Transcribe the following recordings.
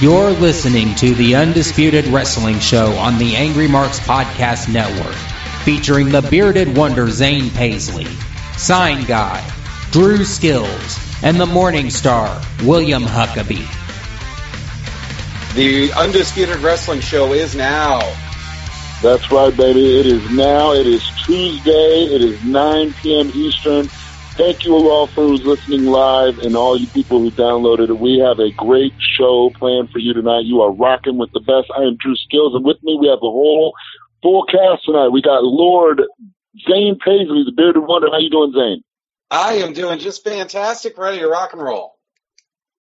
You're listening to the Undisputed Wrestling Show on the Angry Marks Podcast Network, featuring the bearded wonder Zane Pasley, Sign Guy, Dru Skillz, and the Morning Star, William Huckabee. The Undisputed Wrestling Show is now. That's right, baby. It is now. It is Tuesday. It is 9 p.m. Eastern. Thank you all for who's listening live and all you people who downloaded it. We have a great show planned for you tonight. You are rocking with the best. I am Dru Skillz, and with me we have the whole full cast tonight. We got Lord Zane Pasley, the bearded wonder. How you doing, Zane? I am doing just fantastic. Ready to rock and roll.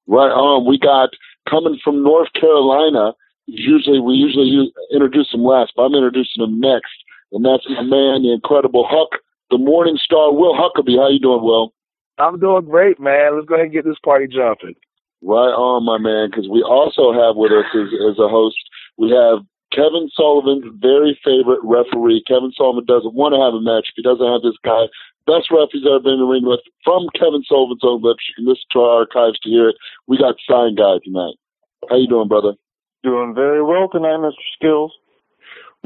Right on. We got, coming from North Carolina, we usually introduce him last, but I'm introducing him next, and that's my man, the incredible Huck, the Morning Star, Will Huckabee. How you doing, Will? I'm doing great, man. Let's go ahead and get this party jumping. Right on, my man, because we also have with us as a host, we have Kevin Sullivan's very favorite referee. Kevin Sullivan doesn't want to have a match if he doesn't have this guy. Best ref he's ever been in the ring with, from Kevin Sullivan's own lips. You can listen to our archives to hear it. We got Sign Guy tonight. How you doing, brother? Doing very well tonight, Mr. Skillz.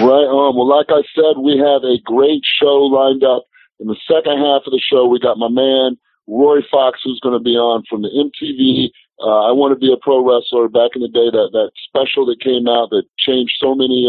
Right on. Well, like I said, we have a great show lined up. In the second half of the show, we got my man, Rory Fox, who's going to be on from the MTV. I Want to Be a Pro Wrestler, back in the day, that special that came out that changed so many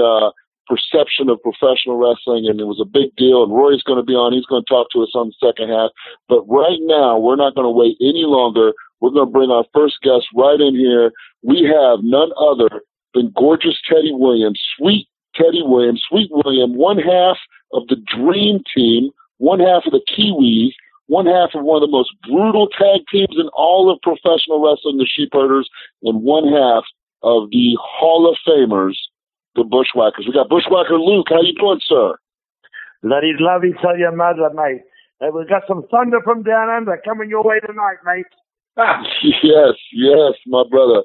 perception of professional wrestling, and it was a big deal, and Rory's going to be on. He's going to talk to us on the second half. But right now, we're not going to wait any longer. We're going to bring our first guest right in here. We have none other than gorgeous Teddy Williams, sweet Teddy Williams, sweet William, one half of the Dream Team, one half of the Kiwis, one half of one of the most brutal tag teams in all of professional wrestling, the Sheepherders, and one half of the Hall of Famers, the Bushwhackers. We got Bushwhacker Luke. How you doing, sir? That is lovely, tell you, mother, mate. We've got some thunder from down under coming your way tonight, mate. Yes, my brother.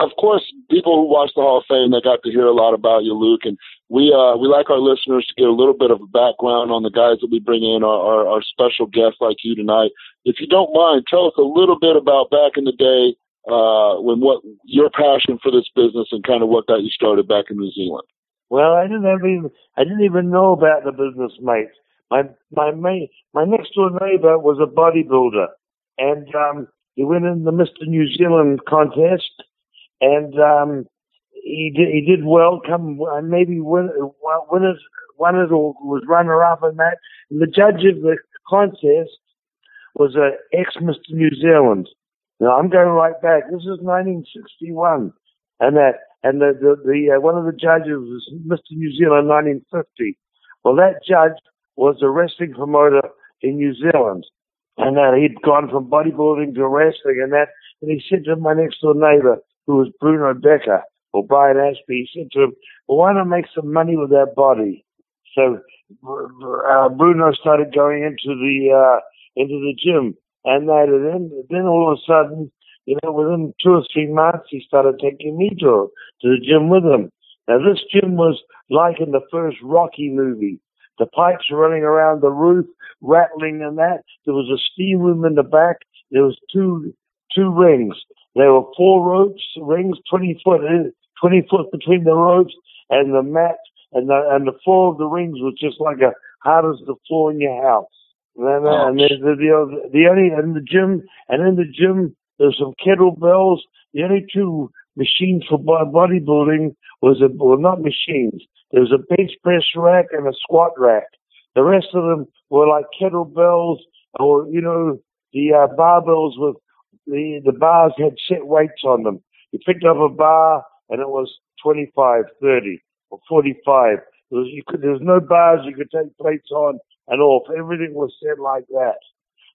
Of course, people who watch the Hall of Fame, they got to hear a lot about you, Luke, and we like our listeners to get a little bit of a background on the guys that we bring in, our special guests like you tonight. If you don't mind, tell us a little bit about back in the day, what your passion for this business and kind of what got you started back in New Zealand. Well, I didn't even know about the business, mate. My next door neighbor was a bodybuilder, and he went in the Mr. New Zealand contest, and he did well. Maybe won it or was runner up in that. And the judge of the contest was an ex Mr. New Zealand. Now, I'm going right back. This is 1961, and the one of the judges was Mr. New Zealand 1950. Well, that judge was a wrestling promoter in New Zealand, and he'd gone from bodybuilding to wrestling, and he said to my next door neighbor, who was Bruno Becker or Brian Ashby, he said to him, "Well, why not make some money with that body?" So Bruno started going into the gym. And then all of a sudden, within 2 or 3 months, he started taking me to the gym with him. Now, this gym was like in the first Rocky movie. The pipes running around the roof, rattling and that. There was a steam room in the back. There was two rings. There were 4 ropes, rings, 20 foot between the ropes, and the mat and the floor of the rings was just like as hard as the floor in your house. And in the gym, there's some kettlebells. The only two machines for bodybuilding not machines. There was a bench press rack and a squat rack. The rest of them were like kettlebells or, the barbells with the bars had set weights on them. You picked up a bar and it was 25, 30 or 45. There was no bars you could take plates on and off. Everything was said like that.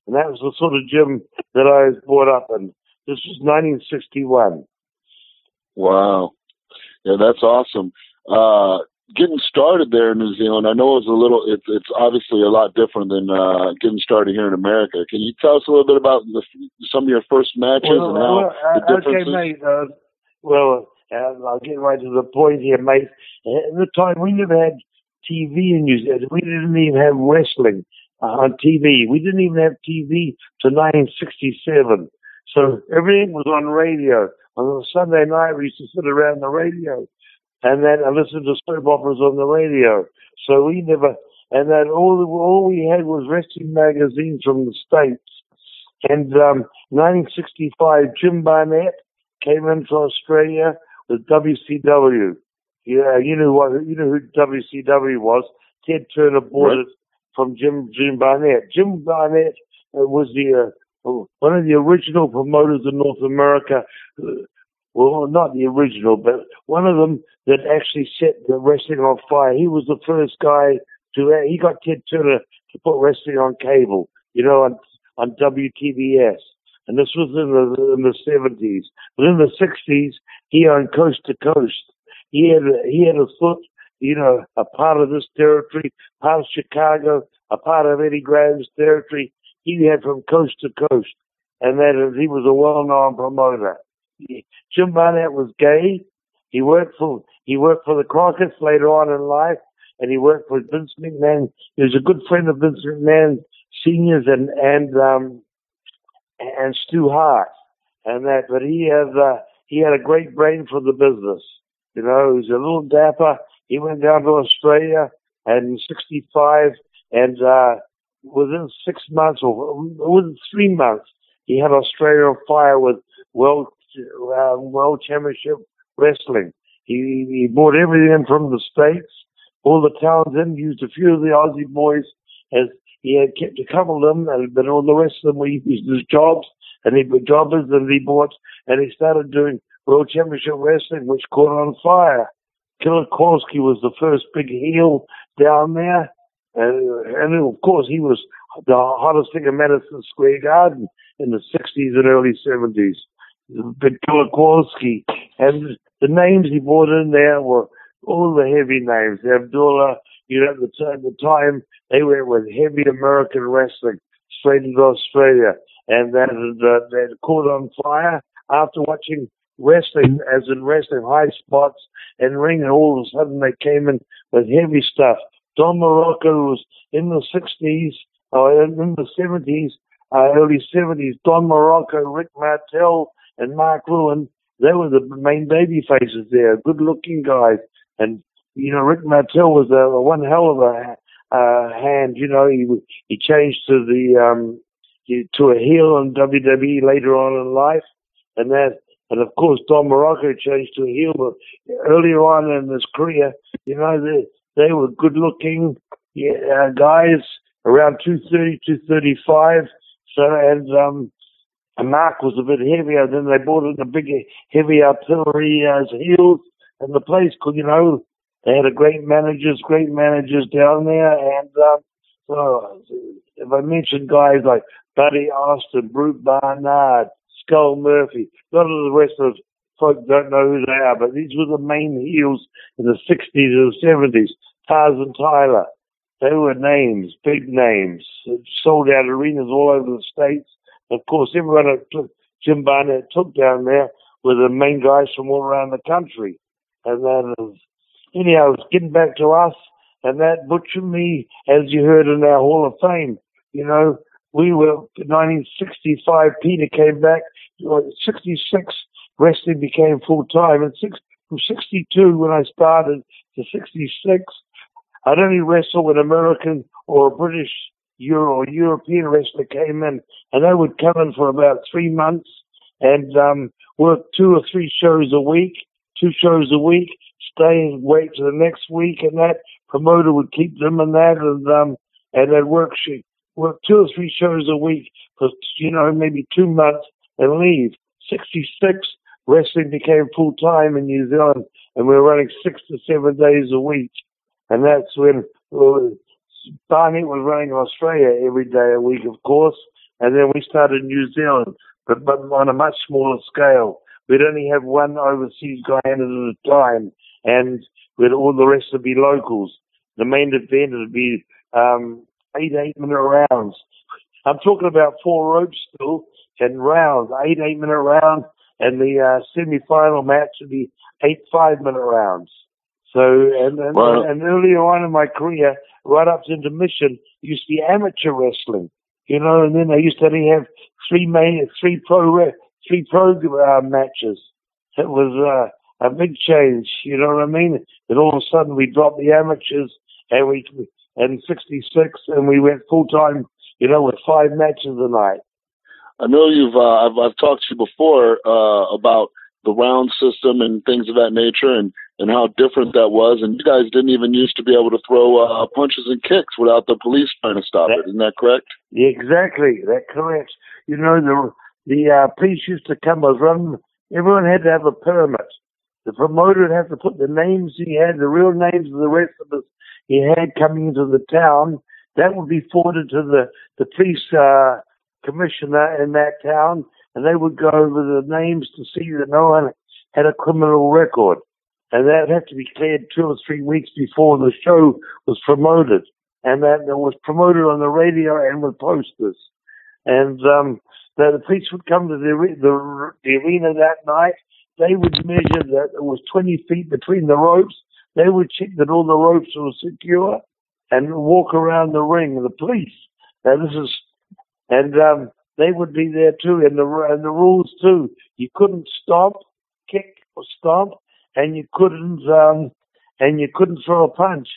And that was the sort of gym that I was brought up in. This was 1961. Wow. Yeah, that's awesome. Getting started there in New Zealand, I know it's obviously a lot different than getting started here in America. Can you tell us a little bit about some of your first matches and how the differences? Okay, mate. I'll get right to the point here, mate. At the time, we never had TV in New Zealand. We didn't even have wrestling on TV. We didn't even have TV till 1967. So everything was on radio. On a Sunday night, we used to sit around the radio, and then I listened to soap operas on the radio. So we never, and then all we had was wrestling magazines from the States. And 1965, Jim Barnett came into Australia with WCW. Yeah, you know who WCW was. Ted Turner bought it from Jim Barnett. Jim Barnett was the one of the original promoters in North America. Well, not the original, but one of them that actually set the wrestling on fire. He was the first guy to. He got Ted Turner to put wrestling on cable. You know, on WTBS. And this was in the 70s. But in the 60s, he owned coast to coast. He had a foot, you know, a part of this territory, part of Chicago, a part of Eddie Graham's territory. He had from coast to coast. And that he was a well-known promoter. Jim Barnett was gay. He worked for the Crockett's later on in life, and he worked for Vince McMahon. He was a good friend of Vince McMahon Seniors and Stu Hart and that, but he had a great brain for the business. You know, he was a little dapper. He went down to Australia in '65, and within 6 months or within 3 months, he had Australia on fire with World Championship Wrestling. He brought everything in from the States, all the talent in, used a few of the Aussie boys as. He had kept a couple of them, and but all the rest of them were his jobs, and he put jobbers that he bought, and he started doing World Championship Wrestling, which caught on fire. Killer Kowalski was the first big heel down there, and of course he was the hottest thing in Madison Square Garden in the 60s and early 70s. Big Killer Kowalski, and the names he brought in there were all the heavy names. Abdullah, you know, at the time they went with heavy American wrestling straight into Australia, and that caught on fire after watching wrestling, as in wrestling high spots and ring, and all of a sudden they came in with heavy stuff. Don Muraco was in the 60s, or in the 70s, early 70s. Don Muraco, Rick Martel, and Mark Ruin, they were the main baby faces there, good-looking guys. And you know, Rick Martel was a one hell of a hand. You know, he changed to the to a heel in WWE later on in life, and that, and of course Don Muraco changed to a heel. But earlier on in his career, you know, they were good looking guys around 230, 235. So and Mark was a bit heavier. Then they brought in the big heavy artillery as heels, and the place could, you know. They had a great managers down there, and so if I mention guys like Buddy Austin, Brute Barnard, Skull Murphy, a lot of the rest of folk don't know who they are, but these were the main heels in the 60s and 70s. Tarzan Tyler, they were names, big names, sold out arenas all over the States. Of course, everyone that Jim Barnett took down there were the main guys from all around the country, and then. Anyhow, it's getting back to us, and that Butch and me, as you heard in our Hall of Fame, you know, we were, in 1965, Peter came back, in 66, wrestling became full-time, and from 62, when I started, to 66, I'd only wrestle when American or British or European wrestler came in, and they would come in for about 3 months and work 2 or 3 shows a week, stay and wait till the next week, and that promoter would keep them in that, and they'd work 2 or 3 shows a week for, you know, maybe 2 months and leave. 66, wrestling became full-time in New Zealand, and we were running 6 to 7 days a week. And that's when Barnett was running Australia every day a week, of course, and then we started New Zealand, but on a much smaller scale. We'd only have one overseas guy in at a time, and we'd all the rest would be locals. The main event would be 8 8-minute rounds. I'm talking about 4 ropes still and rounds, 8 8-minute rounds, and the semi-final match would be 8 5-minute rounds. So, and earlier on in my career, right up to intermission, used to be amateur wrestling, you know, and then I used to only have three pro three program matches. It was a big change, you know what I mean? And all of a sudden we dropped the amateurs and we in 66 and we went full time, you know, with 5 matches a night. I know you've I've talked to you before about the round system and things of that nature, and how different that was. And you guys didn't even used to be able to throw punches and kicks without the police trying to stop it. Isn't that correct? Yeah, exactly. That's correct. You know, the police used to come around. Everyone had to have a permit. The promoter would have to put the names he had, the real names of the wrestlers he had coming into the town. That would be forwarded to the police commissioner in that town, and they would go over the names to see that no one had a criminal record. And that had to be cleared 2 or 3 weeks before the show was promoted. And that it was promoted on the radio and with posters. And the police would come to the arena that night. They would measure that it was 20 feet between the ropes. They would check that all the ropes were secure and walk around the ring. The police. Now this is, and they would be there too, and the rules too. You couldn't stomp, kick, or stomp, and you couldn't throw a punch.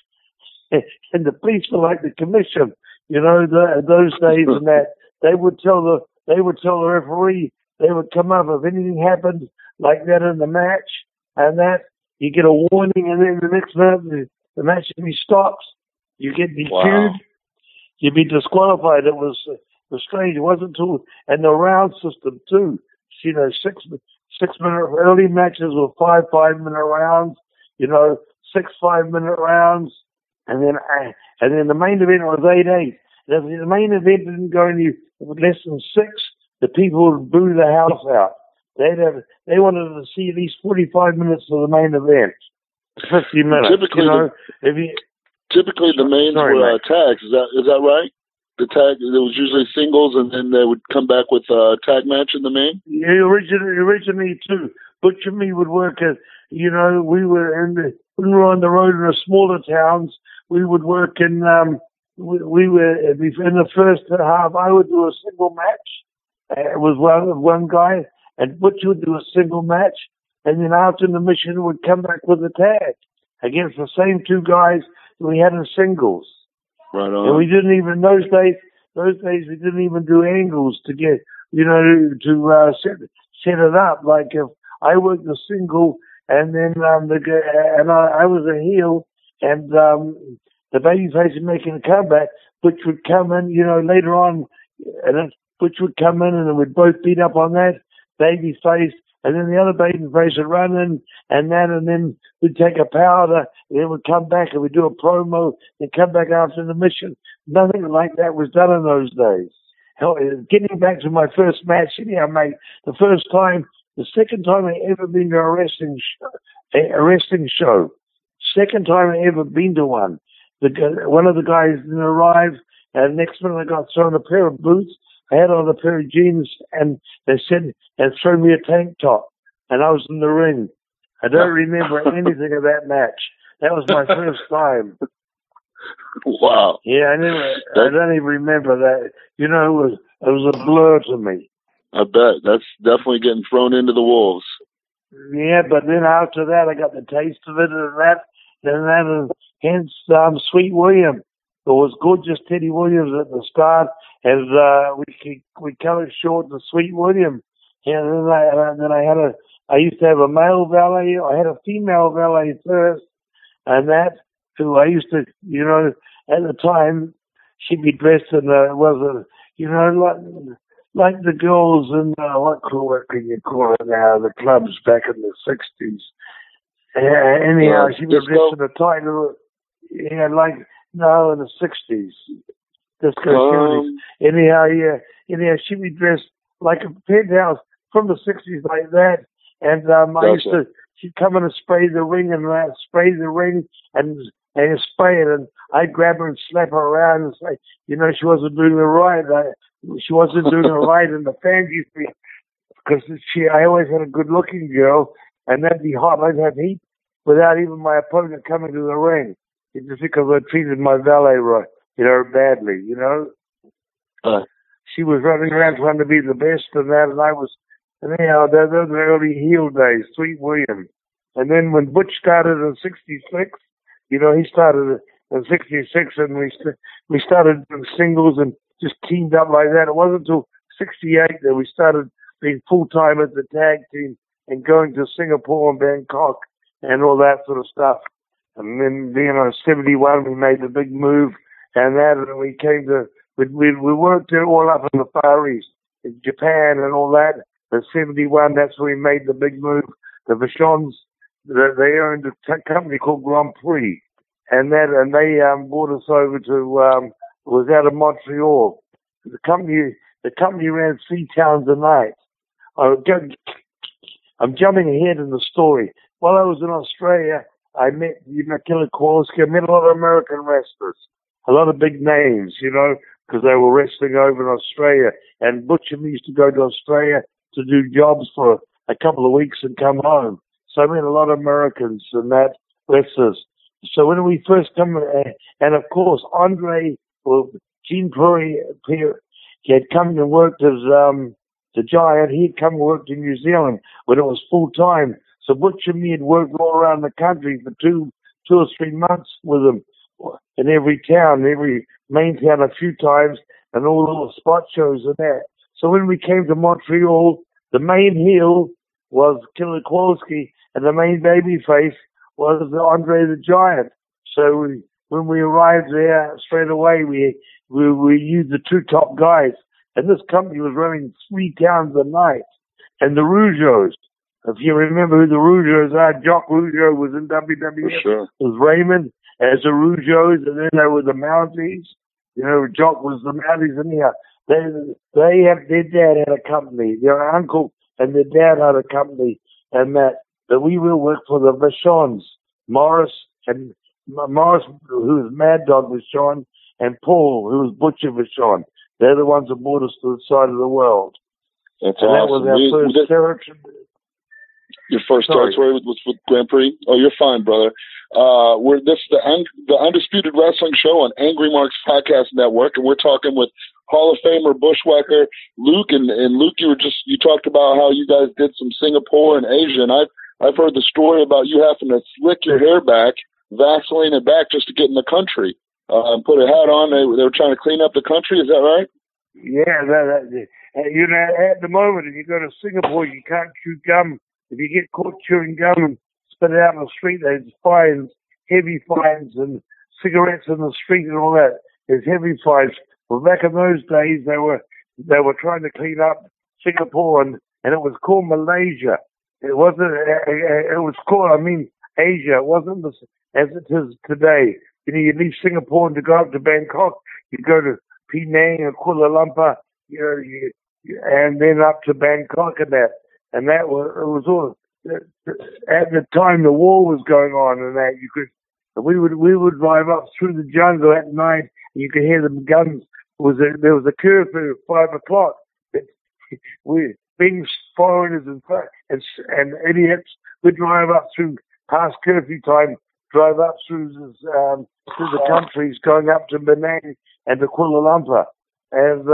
And the police were like the commission, you know, those days and that. They would tell the referee. They would come up if anything happened like that in the match, and that you get a warning, and then the next minute the match would be stopped. You get DQ'd. Wow. You'd be disqualified. It was strange. It wasn't too, and the round system too. You know, six minute early matches were 5 5-minute rounds. You know, 6 5-minute rounds, and then the main event was 8 8. If the main event didn't go any less than 6, the people would boo the house out. They wanted to see at least 45 minutes of the main event, 50 minutes. Typically, you know, the mains were tags. Is that right? The tag, there was usually singles, and then they would come back with a tag match in the main? Yeah, originally too. Butch and me would work at, you know, when we were on the road in the smaller towns, we would work in, we were, in the first half, I would do a single match. It was one guy, and Butch would do a single match, and then after the mission would come back with a tag against the same 2 guys that we had in singles. Right on. And we didn't even those days we didn't even do angles to get, you know, to set it up. Like if I worked the single and then I was a heel and the babyface was making a comeback, Butch would come in, you know, later on, and Butch would come in and we'd both beat up on that babyface, and then the other babyface would run in and then we'd take a powder, and then we'd come back and we'd do a promo, and come back after the mission. Nothing like that was done in those days. Hell, getting back to my first match, anyhow, mate, the second time I ever been to a wrestling show, second time I ever been to one. One of the guys didn't arrive, and next minute I got thrown a pair of boots. I had on a pair of jeans, and they said, and threw me a tank top, and I was in the ring. I don't remember anything of that match. That was my first time. Wow. Yeah, I don't even remember that. You know, it was a blur to me. I bet. That's definitely getting thrown into the wolves. Yeah, but then after that, I got the taste of it, and hence Sweet William. It was Gorgeous Teddy Williams at the start, and we cut it short to Sweet William. And I used to have a male valet. I had a female valet first, and that who I used to, you know, at the time she'd be dressed in you know, like the girls in what can you call it now, the clubs back in the 60s. Anyhow, she was dressed in a tight little, yeah, like. No, in the 60s. Anyhow, she'd be dressed like a penthouse from the 60s like that. And she'd come in and spray the ring and spray it. And I'd grab her and slap her around and say, you know, she wasn't doing it right. She wasn't doing it right in the fancy thing. Because I always had a good looking girl, and that'd be hot. I'd have heat without even my opponent coming to the ring. It's just because I treated my valet right, you know, badly, you know. She was running around trying to be the best and that, and I was And anyhow, that was the early heel days, Sweet William. And then when Butch started in 66, you know, he started in 66 and we started doing singles and just teamed up like that. It wasn't until 68 that we started being full-time at the tag team and going to Singapore and Bangkok and all that sort of stuff. And then, you know, 71, we made the big move and that, and we came to, we worked it all up in the Far East, in Japan and all that. In 71, that's when we made the big move. The Vachons, they owned a company called Grand Prix, and that, and they brought us over to, it was out of Montreal. The company ran Sea Towns a night. I'm jumping ahead in the story. While I was in Australia, I met, you know, Killer Kowalski. I met a lot of American wrestlers, a lot of big names, you know, because they were wrestling over in Australia. And Butch and me used to go to Australia to do jobs for a couple of weeks and come home. So I met a lot of Americans and that wrestlers. So when we first come, and of course, Andre, well, Gene Perry, he had come and worked as the Giant. He had come and worked in New Zealand when it was full-time. So Butch and me had worked all around the country for two or three months with him in every town, every main town a few times, and all little spot shows and that. So when we came to Montreal, the main heel was Killer Kowalski, and the main babyface was Andre the Giant. So when we arrived there, straight away, we used the two top guys. And this company was running Sea Towns a night. And the Rougeaus, if you remember who the Rougeaus are, Jacques Rougeau was in WWF. Sure. It was Raymond as the Rougeaus, and then there were the Mounties. You know, Jacques was the Mounties in here. Their dad had a company. Their uncle and their dad had a company, and that we will work for the Vachons, Morris, who was Mad Dog Vachon, and Paul, who was Butcher Vachon. They're the ones that brought us to the side of the world. That's and awesome. That was our first territory. Your first territory was with Grand Prix? Oh, you're fine, brother. This is the Undisputed Wrestling Show on Angry Marks Podcast Network, and we're talking with Hall of Famer Bushwhacker Luke. And Luke, you talked about how you guys did some Singapore and Asia, and I've heard the story about you having to slick your hair back, Vaseline it back just to get in the country, and put a hat on. They were trying to clean up the country. Is that right? Yeah, you know, at the moment, if you go to Singapore, you can't chew gum. If you get caught chewing gum and spit it out on the street, there's fines, heavy fines, and cigarettes in the street and all that. There's heavy fines. Well, back in those days, they were trying to clean up Singapore, and it was called Malaysia. It wasn't. It was called, I mean, Asia. It wasn't as it is today. You know, you leave Singapore and to go up to Bangkok, you go to Penang and Kuala Lumpur, you know, and then up to Bangkok and that. And that was, it was all, at the time the war was going on and that, you could, we would drive up through the jungle at night and you could hear the guns. There was a curfew at 5 o'clock. We, being foreigners and idiots, we'd drive up through past curfew time, drive up through the countries going up to Penang and to Kuala Lumpur. And,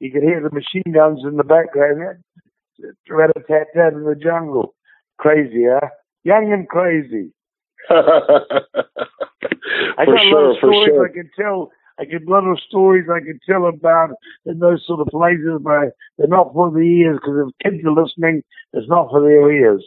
you could hear the machine guns in the background. Rat-a-tat-tat in the jungle. Crazy, huh? Young and crazy. I got a lot of stories. I can tell about in those sort of places, but they're not for the ears, because if kids are listening, it's not for their ears.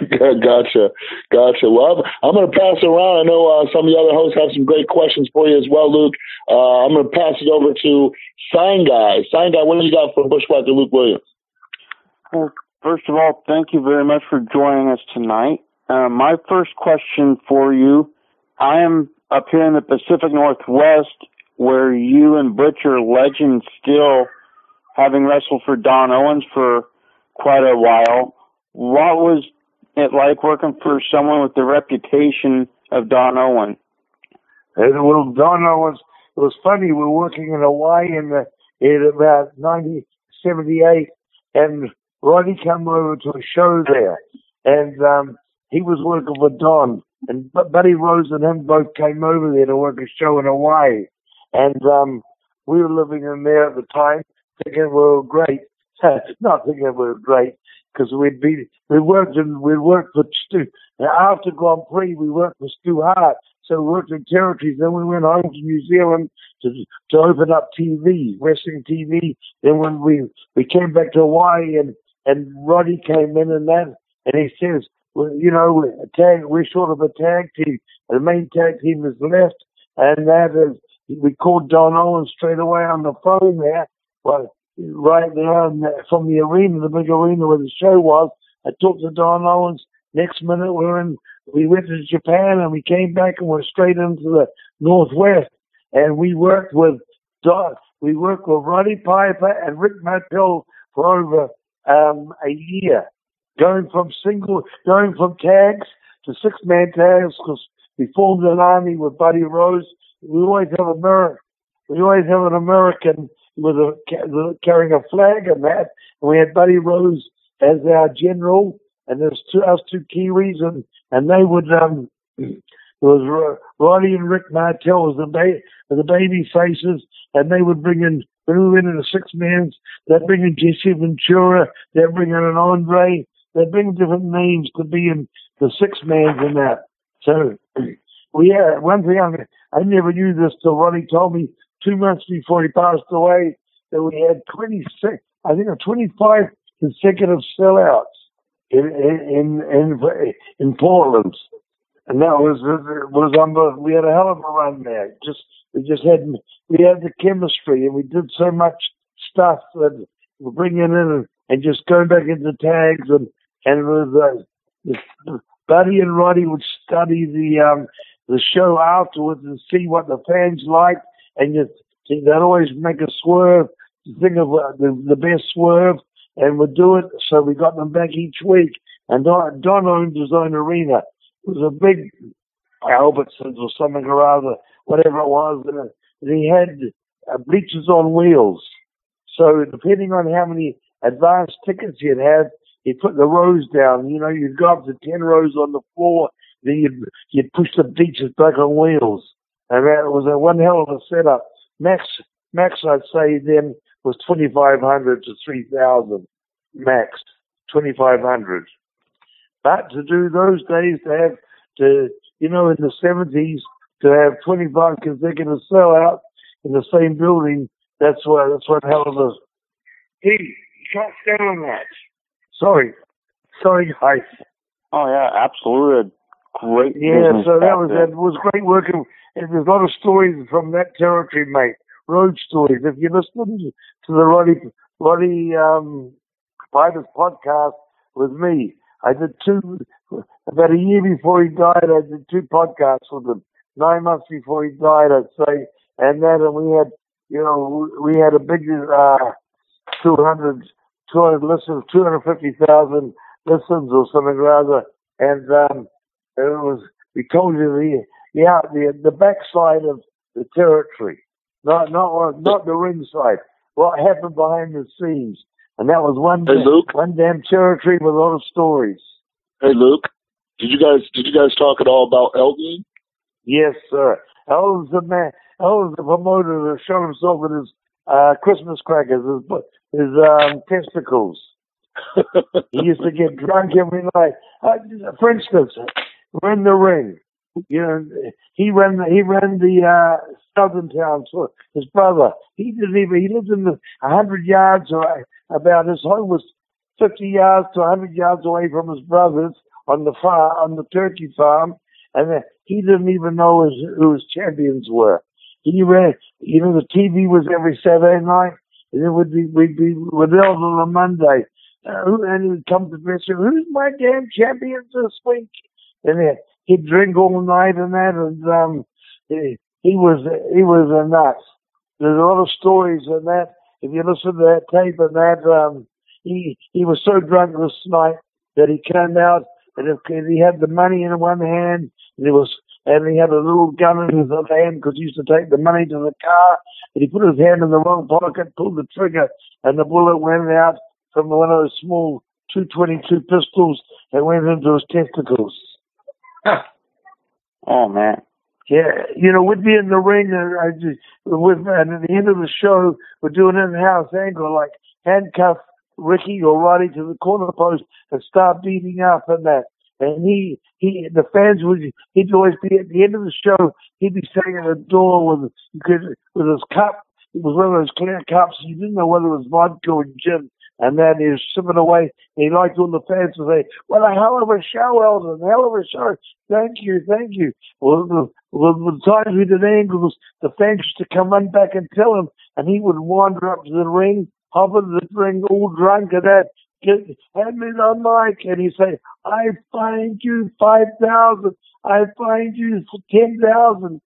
Gotcha. Well, I'm going to pass it around. I know some of the other hosts have some great questions for you as well, Luke. I'm going to pass it over to Sign Guy. Sign Guy, what do you got for Bushwhacker Luke Williams? Well, first of all, thank you very much for joining us tonight. My first question for you, I am up here in the Pacific Northwest where you and Butch are legends still, having wrestled for Don Owens for quite a while. What was it like working for someone with the reputation of Don Owen? Well, Don Owens, it was funny. We were working in Hawaii in about 1978, and Roddy came over to a show there, and he was working for Don, and Buddy Rose and him both came over there to work a show in Hawaii, and we were living in there at the time, thinking we were great. not thinking we were great because we worked for Stu. After Grand Prix, we worked for Stu Hart. So we worked in territories. Then we went home to New Zealand to open up TV, wrestling TV. Then when we came back to Hawaii and Roddy came in and that, and he says, well, you know, we're short of a tag team. The main tag team is left. And that is, we called Don Owens straight away on the phone there. Well, right there from the arena, the big arena where the show was. I talked to Don Owens. Next minute, we went to Japan and we came back and went straight into the Northwest. And we worked with Roddy Piper and Rick Martel for over a year, going from tags to six-man tags, because we formed an army with Buddy Rose. We always have an American with carrying a flag and that. And we had Buddy Rose as our general, and there's us two Kiwis, and they would it was Roddy and Rick Martel as the baby faces, and they would bring in, when we went into six men, they'd bring in Jesse Ventura, they'd bring in an Andre, they'd bring different names to be in the six men and that. So, one thing I never knew this till Roddy told me 2 months before he passed away that we had 25 consecutive sellouts in Portland, and that was unbelievable. We had a hell of a run there. We had the chemistry, and we did so much stuff that we're bringing in and just going back into tags and it was Buddy and Roddy would study the show afterwards and see what the fans liked, and they'd always make a swerve, think of the best swerve, and would do it. So we got them back each week. And Don owned his own arena. It was a big Albertsons or something or other, whatever it was. And he had bleachers on wheels. So depending on how many advanced tickets you'd have, he put the rows down. You know, you'd go up to 10 rows on the floor, then you'd push the bleachers back on wheels. And that was a one hell of a setup. Max, I'd say then, was 2,500 to 3,000 max, 2,500. But to do those days, in the 70s, to have 25 consecutive sellouts in the same building, that's what hell of a... Hey, you can't stand on that. Sorry, guys. Oh, yeah, absolutely. Great. Yeah, so that was great working. And there's a lot of stories from that territory, mate. Road stories. If you listen to the Roddy Piper's podcast with me, I did two, about a year before he died, I did two podcasts with him. 9 months before he died, I'd say, and we had a big 250,000 listens or something rather, and we told you the backside of the territory, not the ringside. What happened behind the scenes, and that was one damn territory with a lot of stories. Hey Luke, did you guys talk at all about Elton? Yes, sir. Elton's the man. Elton's the promoter that shot himself with his Christmas crackers, his testicles. He used to get drunk every night. For instance, we're in the ring. You know, he ran the Southern Town for his brother. He lived in 100 yards or about. His home was 50 yards to 100 yards away from his brothers on the turkey farm, and he didn't even know who his champions were. He ran. You know, the TV was every Saturday night, and then we'd be with Elton on a Monday, and he'd come to me, "Who's my damn champions this week?" And he'd drink all night and that, and he was a nut. There's a lot of stories in that. If you listen to that tape and that, he was so drunk this night that he came out and he had the money in one hand and he had a little gun in his other hand because he used to take the money to the car, and he put his hand in the wrong pocket, pulled the trigger, and the bullet went out from one of those small .222 pistols that went into his testicles. Oh man! Yeah, you know, we'd be in the ring, and at the end of the show, we'd do an in-house angle, like handcuff Ricky or Roddy to the corner post and start beating up and that. And the fans he'd always be at the end of the show, he'd be sitting at the door with his cup. It was one of those clear cups. You didn't know whether it was vodka or gin. And then he was sipping away. And he liked all the fans to say, "Well, a hell of a show, Eldon. Hell of a show. Thank you, thank you." Well, the times we did angles, the fans used to come in back and tell him, and he would wander up to the ring, hop into the ring, all drunk and that. Hand me the mic, and he'd say, "I find you 5,000. I find you 10,000,"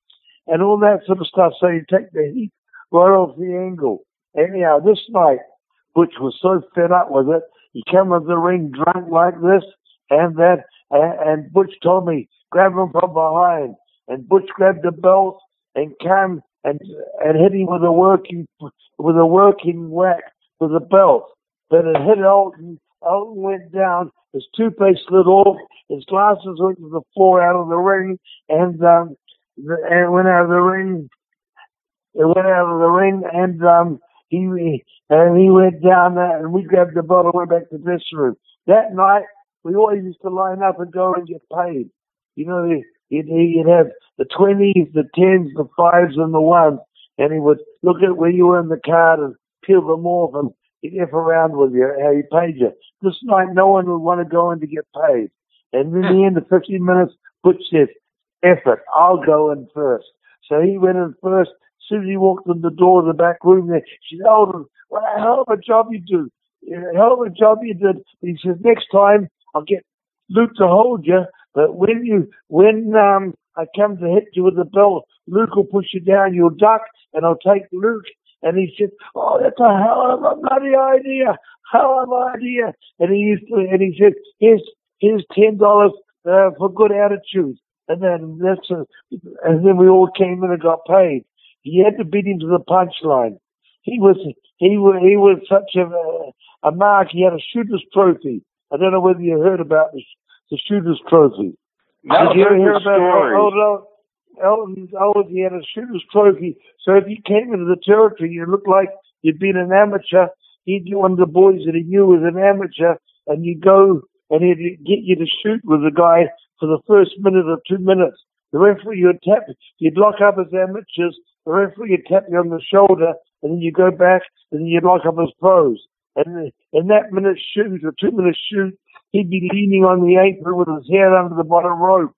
and all that sort of stuff. So you take the heat right off the angle. Anyhow, this night, Butch was so fed up with it, he came into the ring drunk like this and that, and Butch told me, "Grab him from behind." And Butch grabbed the belt and came and hit him with a working whack with the belt. But it hit Elton. Elton went down. His toothpaste slid off. His glasses went to the floor out of the ring, and it went out of the ring. It went out of the ring, and he went down there, and we grabbed the bottle and went back to the dressing room. That night, we always used to line up and go and get paid. You know, he'd have the 20s, the 10s, the 5s, and the 1s, and he would look at where you were in the card and peel them off and he'd F around with you, how he paid you. This night, no one would want to go in to get paid. And in the end of 15 minutes, Butch said, "F it, I'll go in first." So he went in first. As soon as he walked in the door of the back room there, she said, "Eldon, what a hell of a job you do. Hell of a job you did." And he says, "Next time I'll get Luke to hold you, but when I come to hit you with the belt, Luke will push you down, you'll duck, and I'll take Luke." And he said, "Oh, that's a hell of a bloody idea. Hell of an idea." And he said, "Here's $10 for good attitude." And then we all came in and got paid. He had to beat him to the punchline. He was such a mark. He had a shooter's trophy. I don't know whether you heard about the shooter's trophy. No, did you ever hear about that? Oh, no. Elton, he had a shooter's trophy. So if you came into the territory, you looked like you'd been an amateur. He'd get one of the boys that he knew was an amateur, and you go and he'd get you to shoot with the guy for the first minute or 2 minutes. The referee would tap. You'd lock up as amateurs. The referee would tap you on the shoulder, and then you go back, and then you'd lock up as pros. And in that minute shoot, or 2 minute shoot, he'd be leaning on the apron with his head under the bottom rope,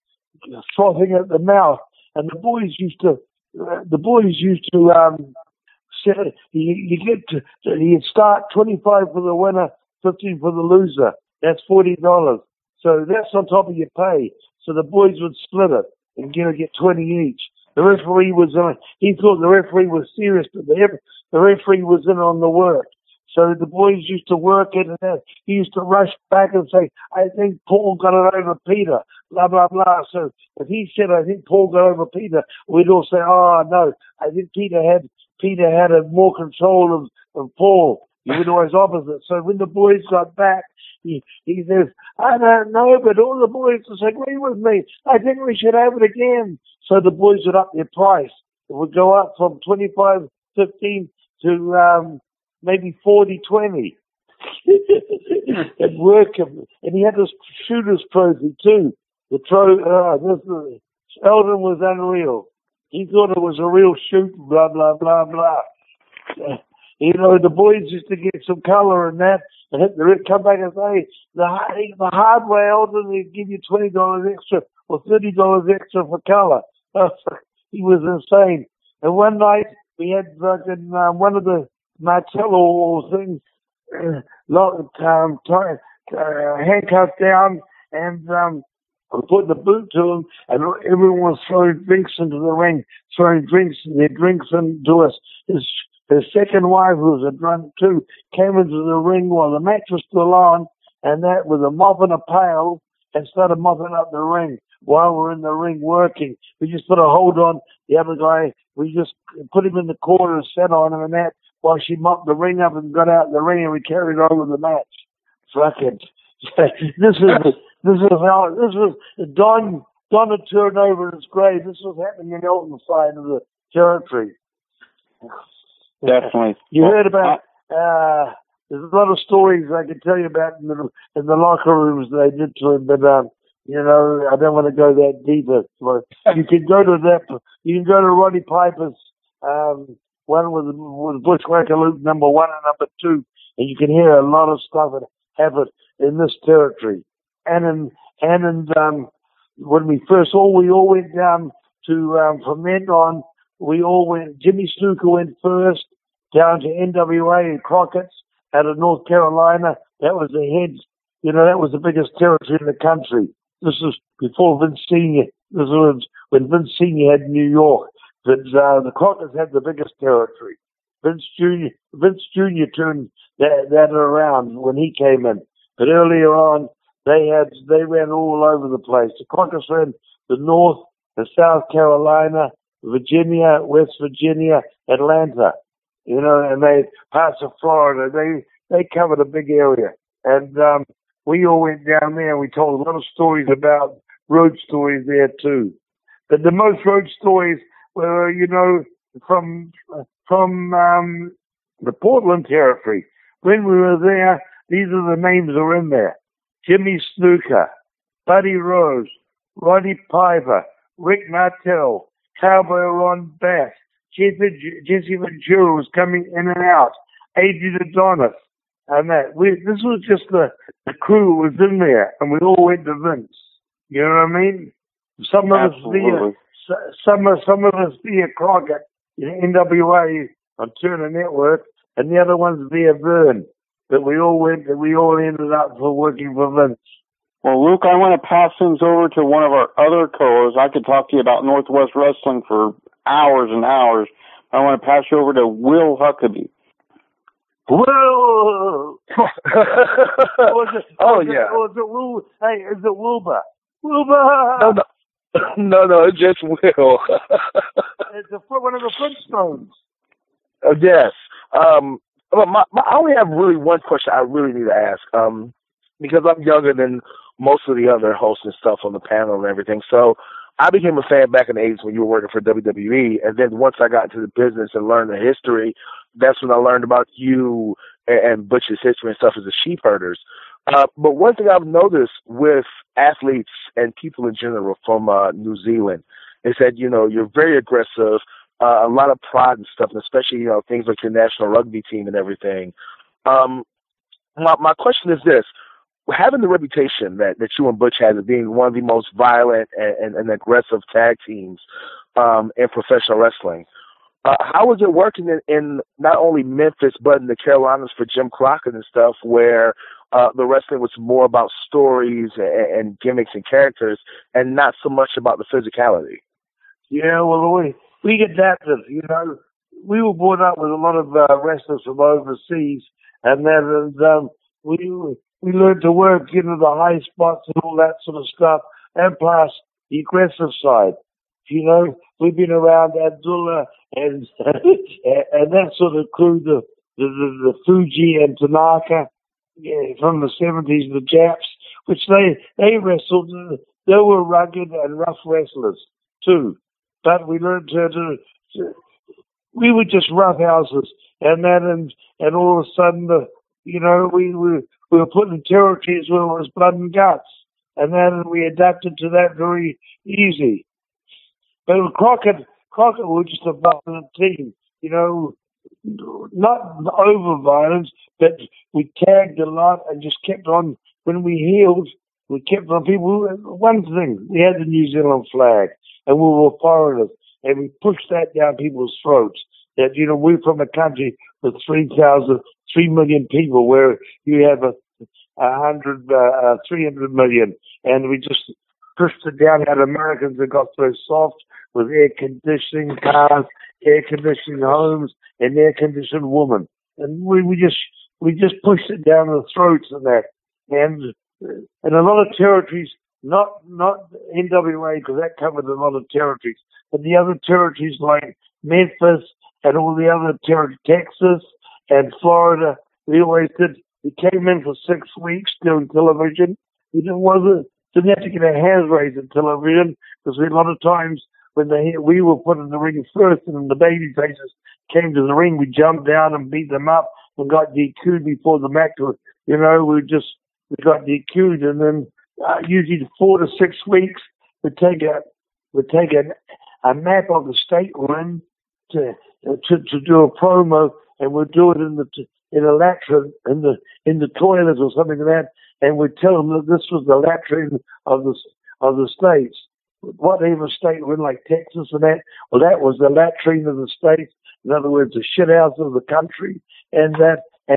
frothing at the mouth. And the boys used to he'd start 25 for the winner, 15 for the loser. That's $40. So that's on top of your pay. So the boys would split it and get 20 each. The referee was on. He thought the referee was serious, but the referee was in on the work. So the boys used to work it, and he used to rush back and say, "I think Paul got it over Peter." Blah blah blah. So if he said, "I think Paul got over Peter," we'd all say, "Oh no, I think Peter had more control of Paul." He would always opposite. So when the boys got back, he says, "I don't know, but all the boys disagree with me. I think we should have it again." So the boys would up their price. It would go up from 25-15 to maybe 40-20. It'd work him. And he had this shooter's trophy too. Eldon was unreal. He thought it was a real shoot, blah, blah, blah, blah. You know, the boys used to get some colour and that, and hit the ring, come back and say, the hard way, Eldon, they'd give you $20 extra or $30 extra for colour. He was insane. And one night, we had one of the Martello things handcuffed down, and put the boot to him, and everyone was throwing drinks into the ring, throwing their drinks into us. His second wife, who was a drunk too, came into the ring while the match was still on, and that with a mop and a pail, and started mopping up the ring while we're in the ring working. We just put a hold on the other guy. We just put him in the corner and sat on him and that while she mopped the ring up and got out of the ring, and we carried on with the match. Fucking, this is Don had turned over in his grave. This was happening in Elton's side of the territory. Definitely. You heard about there's a lot of stories I could tell you about in the locker rooms that I did to him, but I don't want to go that deep. You can go to that. You can go to Roddy Piper's one with Bushwhacker Luke #1 and #2, and you can hear a lot of stuff and have it in this territory. And when we all went down to from then on, we all went. Jimmy Snuka went first down to NWA and Crockett's out of North Carolina. That was the head. That was the biggest territory in the country. This was before Vince Senior. This was when Vince Senior had New York. But the Crockett's had the biggest territory. Vince Jr. Turned that around when he came in. But earlier on, they ran all over the place. The Crockett's ran the North, the South Carolina, Virginia, West Virginia, Atlanta. And they parts of Florida. They covered a big area. And we all went down there. We told a lot of stories about road stories there too. But the most road stories were, from the Portland territory. When we were there, these are the names that are in there: Jimmy Snuka, Buddy Rose, Roddy Piper, Rick Martel, Cowboy Ron Bass, Jesse Ventura was coming in and out, Adrian Adonis, and that. This was just the crew was in there, and we all went to Vince. You know what I mean? Some of us via Crockett, NWA on Turner Network, and the other ones via Vern. But we all ended up for working for Vince. Well, Luke, I want to pass things over to one of our other co-hosts. I could talk to you about Northwest Wrestling for hours and hours. I want to pass you over to Will Huckabee. Will! Or is it Will? Hey, is it Wilbur? Wilbur! No, it's just Will. It's one of the Flintstones. Yes. I only have really one question I really need to ask, because I'm younger than most of the other hosts and stuff on the panel and everything. So I became a fan back in the 80s when you were working for WWE. And then once I got into the business and learned the history, that's when I learned about you and Butch's history and stuff as the Sheepherders. But one thing I've noticed with athletes and people in general from New Zealand is that, you're very aggressive, a lot of pride and stuff, and especially, things like your national rugby team and everything. My question is this. Having the reputation that you and Butch had of being one of the most violent and aggressive tag teams in professional wrestling, how was it working in not only Memphis but in the Carolinas for Jim Crockett and stuff, where the wrestling was more about stories and gimmicks and characters and not so much about the physicality? Yeah, well, we adapted. We were brought up with a lot of wrestlers from overseas, and then we learned to work, the high spots and all that sort of stuff, and plus the aggressive side. We've been around Abdullah and that sort of crew, the Fuji and Tanaka from the 70s, the Japs, which they wrestled. They were rugged and rough wrestlers too, but we learned we were just rough houses, and all of a sudden we were put in territories where it was blood and guts, and then we adapted to that very easy. But with Crockett was just a violent team, not over violence, but we tagged a lot and just kept on. When we healed, we kept on people. One thing, we had the New Zealand flag, and we were foreigners, and we pushed that down people's throats. That, we're from a country with 3 million people, where you have 300 million, and we just pushed it down. Had Americans that got so soft with air conditioning cars, air conditioning homes, and air conditioned women, and we just pushed it down the throats and that, and a lot of territories, not NWA, because that covered a lot of territories, but the other territories like Memphis and all the other territories, Texas and Florida, we always did. We came in for 6 weeks doing television. We didn't have to get our hands raised in television, because a lot of times when we were put in the ring first, and the baby faces came to the ring, we jumped down and beat them up and got DQ'd before the match. You know, we got DQ'd, and then usually 4 to 6 weeks we'd take a map of the stateroom to do a promo, and we'd do it in a latrine in the toilet or something like that, and we'd tell them that this was the latrine of the states. Whatever state we're in, like Texas and that, well, that was the latrine of the states. In other words, the shit house of the country, and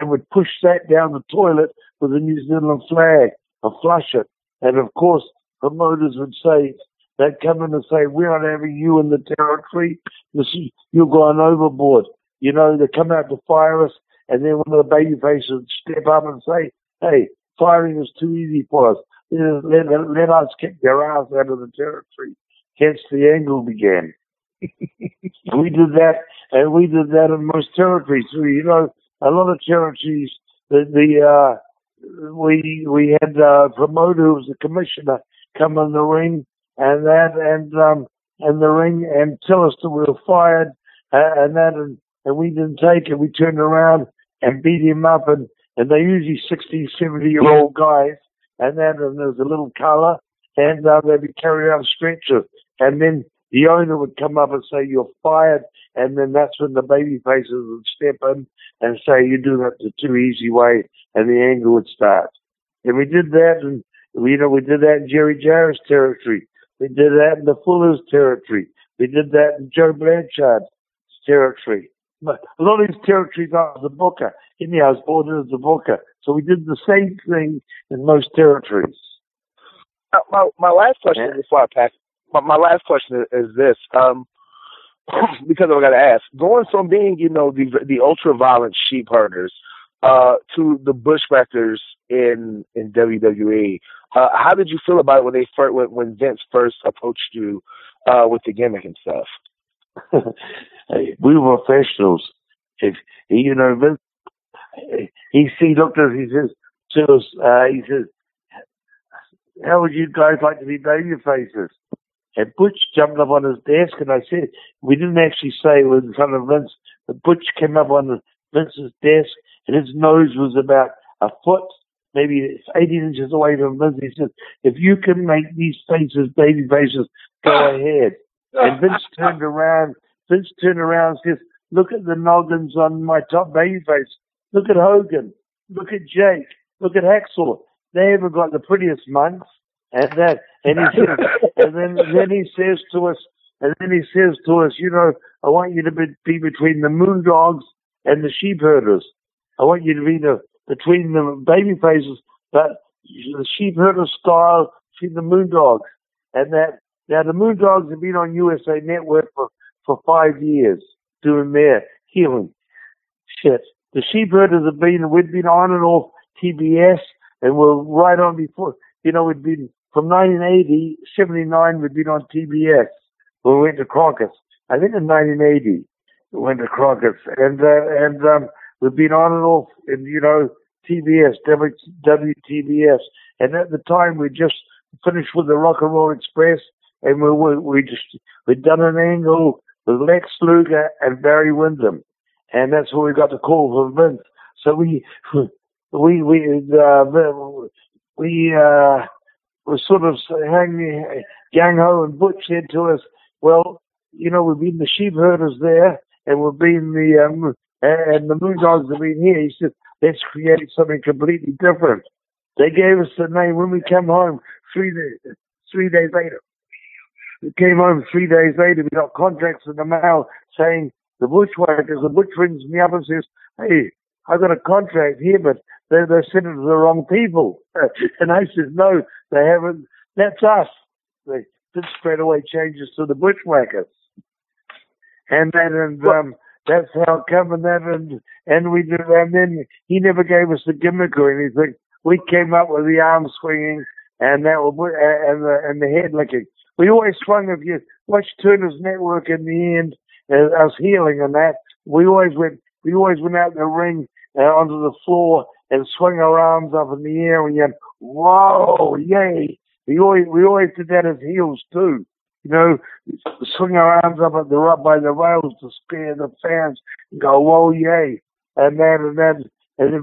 would push that down the toilet with a New Zealand flag and flush it. And of course, promoters would say, they'd come in and say, we're not having you in the territory. You've gone overboard. You know, they come out to fire us, and then one of the baby faces would step up and say, hey, firing is too easy for us. Let us kick their ass out of the territory. Hence the angle began. We did that in most territories. You know, a lot of territories, we had a promoter who was the commissioner come in the ring and tell us that we were fired and we didn't take it. We turned around and beat him up, and they're usually 60, 70-year-old guys, and there's a little collar, and they'd be carried out a stretcher, and then the owner would come up and say, you're fired, and then that's when the baby faces would step in and say, you do that the too easy way, and the anger would start. And we did that, and we did that in Jerry Jarrett's territory. We did that in the Fuller's territory. We did that in Joe Blanchard's territory. But a lot of these territories, I was a booker. I was born as a booker. So we did the same thing in most territories. My last question before I pass. My last question is this, because I've got to ask, going from being, you know, the ultra-violent sheepherders to the Bushwhackers in WWE, how did you feel about it when Vince first approached you with the gimmick and stuff? We were professionals. You know, Vince, he looked at us, he says, how would you guys like to be babyfaces? And Butch jumped up on his desk, and I said, we didn't actually say it was in front of Vince, but Butch came up on Vince's desk, and his nose was about a foot, maybe 18 inches away from Vince. He said, if you can make these faces, baby faces, go ahead. And Vince turned around and says, look at the noggins on my top baby face. Look at Hogan. Look at Jake. Look at Hacksaw. They haven't got the prettiest months. And then he says to us, you know, I want you to be between the moon dogs and the sheepherders. I want you to be between the baby faces, but the sheepherder style to the moon dogs. And that now the moon dogs have been on USA Network for 5 years doing their healing shit. The sheepherders have been, we've been on and off TBS, and we're right on before. You know, we'd been from 1980, 79, we'd been on TBS. We went to Crockett. I think in 1980, we went to Crockett. And we'd been on and off in, you know, TBS, WTBS. And at the time, we just finished with the Rock and Roll Express, and we'd done an angle with Lex Luger and Barry Windham. And that's where we got the call from Vince. So we were sort of gang-ho, and Butch said to us, well, you know, we've been the sheepherders there, and we've been and the moon dogs have been here. He said, let's create something completely different. They gave us the name. When we came home 3 days later, we got contracts in the mail saying, the Bushwhackers, the Butch rings me up and says, hey, I got a contract here, but they sent it to the wrong people. And I said, no, they haven't. That's us. They did straight away changes to the Bushwhackers. And that's how it come, and we did. And then he never gave us the gimmick or anything. We came up with the arm swinging and the head licking. We always swung. If you watch Turner's Network in the end, us healing and that, we always went out in the ring onto the floor and swung our arms up in the air and yelled, whoa, yay. We always did that as heels too. you know, swing our arms up at the rock by the rails to scare the fans and go, whoa, yay. And then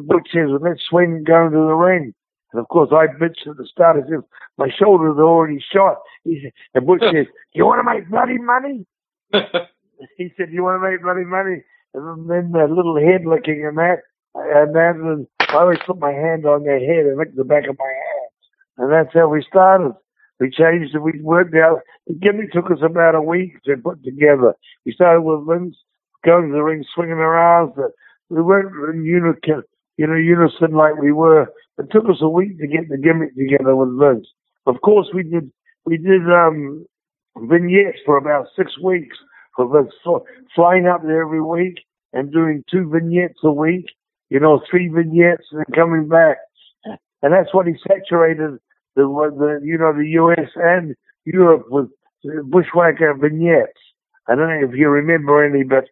Butch says, well, let's swing and go into the ring. And of course, I bitched at the start. I said, my shoulders are already shot. He said, and Butch says, you want to make bloody money? He said, you want to make bloody money? And then that little head licking and that. And then I always put my hand on their head and licked the back of my hand. And that's how we started. We changed and we worked out. The gimmick took us about a week to put together. We started with rings, going to the ring, swinging our arms. But we weren't in unison like we were. It took us a week to get the gimmick together with Vince. Of course, we did vignettes for about 6 weeks for Vince, flying up there every week and doing 2 vignettes a week, 3 vignettes and then coming back. And that's what he saturated the U.S. and Europe with Bushwhacker vignettes. I don't know if you remember any, but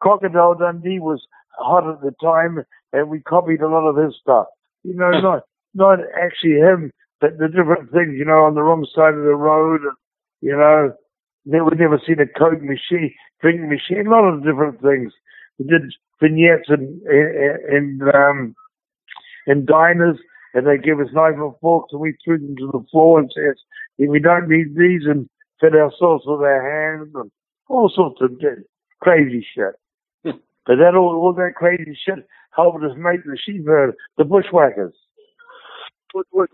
Crocodile Dundee was hot at the time, and we copied a lot of his stuff. Not actually him, but the different things. On the wrong side of the road. And, we'd never seen a Coke machine, drinking machine. A lot of different things. We did vignettes and diners, and they give us knife and forks, and we threw them to the floor and said, we don't need these, and fed ourselves with our hands, and all sorts of crazy shit. But all that crazy shit helped us make the Sheepherders, the Bushwhackers.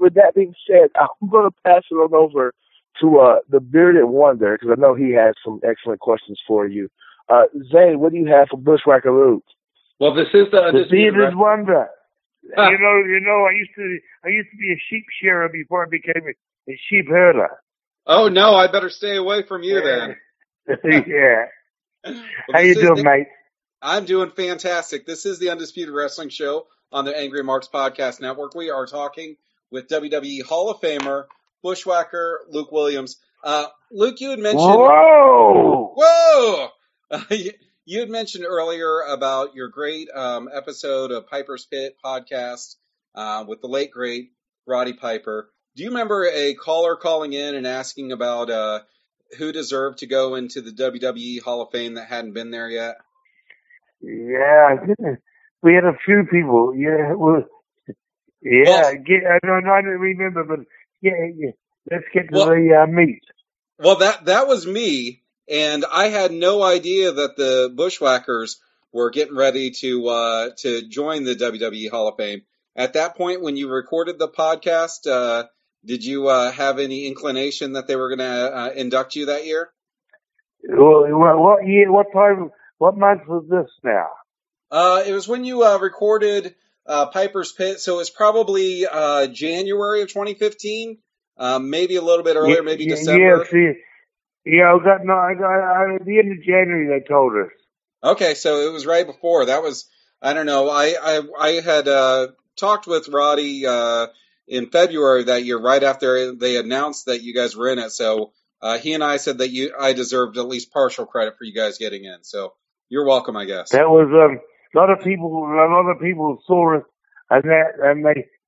With that being said, I'm going to pass it on over to the Bearded Wonder, because I know he has some excellent questions for you. Zane, what do you have for Bushwhacker Luke? Well, this is the Bearded Wonder. Huh. I used to be a sheep shearer before I became a sheep herder. Oh no, I better stay away from you then. Yeah. How you doing, mate? I'm doing fantastic. This is the Undisputed Wrestling Show on the Angry Marks Podcast Network. We are talking with WWE Hall of Famer, Bushwhacker Luke Williams. Luke, you had mentioned... Whoa! You had mentioned earlier about your great episode of Piper's Pit podcast with the late, great Roddy Piper. Do you remember a caller calling in and asking about who deserved to go into the WWE Hall of Fame that hadn't been there yet? Yeah, we had a few people. Yeah, I don't remember, but yeah. Let's get to the meat. Well, that was me, and I had no idea that the Bushwhackers were getting ready to join the WWE Hall of Fame. At that point, when you recorded the podcast, did you have any inclination that they were going to induct you that year? Well, what year? What time? What month was this now? It was when you recorded Piper's Pit, so it was probably January of 2015, maybe a little bit earlier, maybe December. At the end of January they told us. Okay, so it was right before. That was, I don't know, I had talked with Roddy in February that year, right after they announced that you guys were in it, so he and I said that I deserved at least partial credit for you guys getting in, so... You're welcome, I guess. That was a lot of people saw it,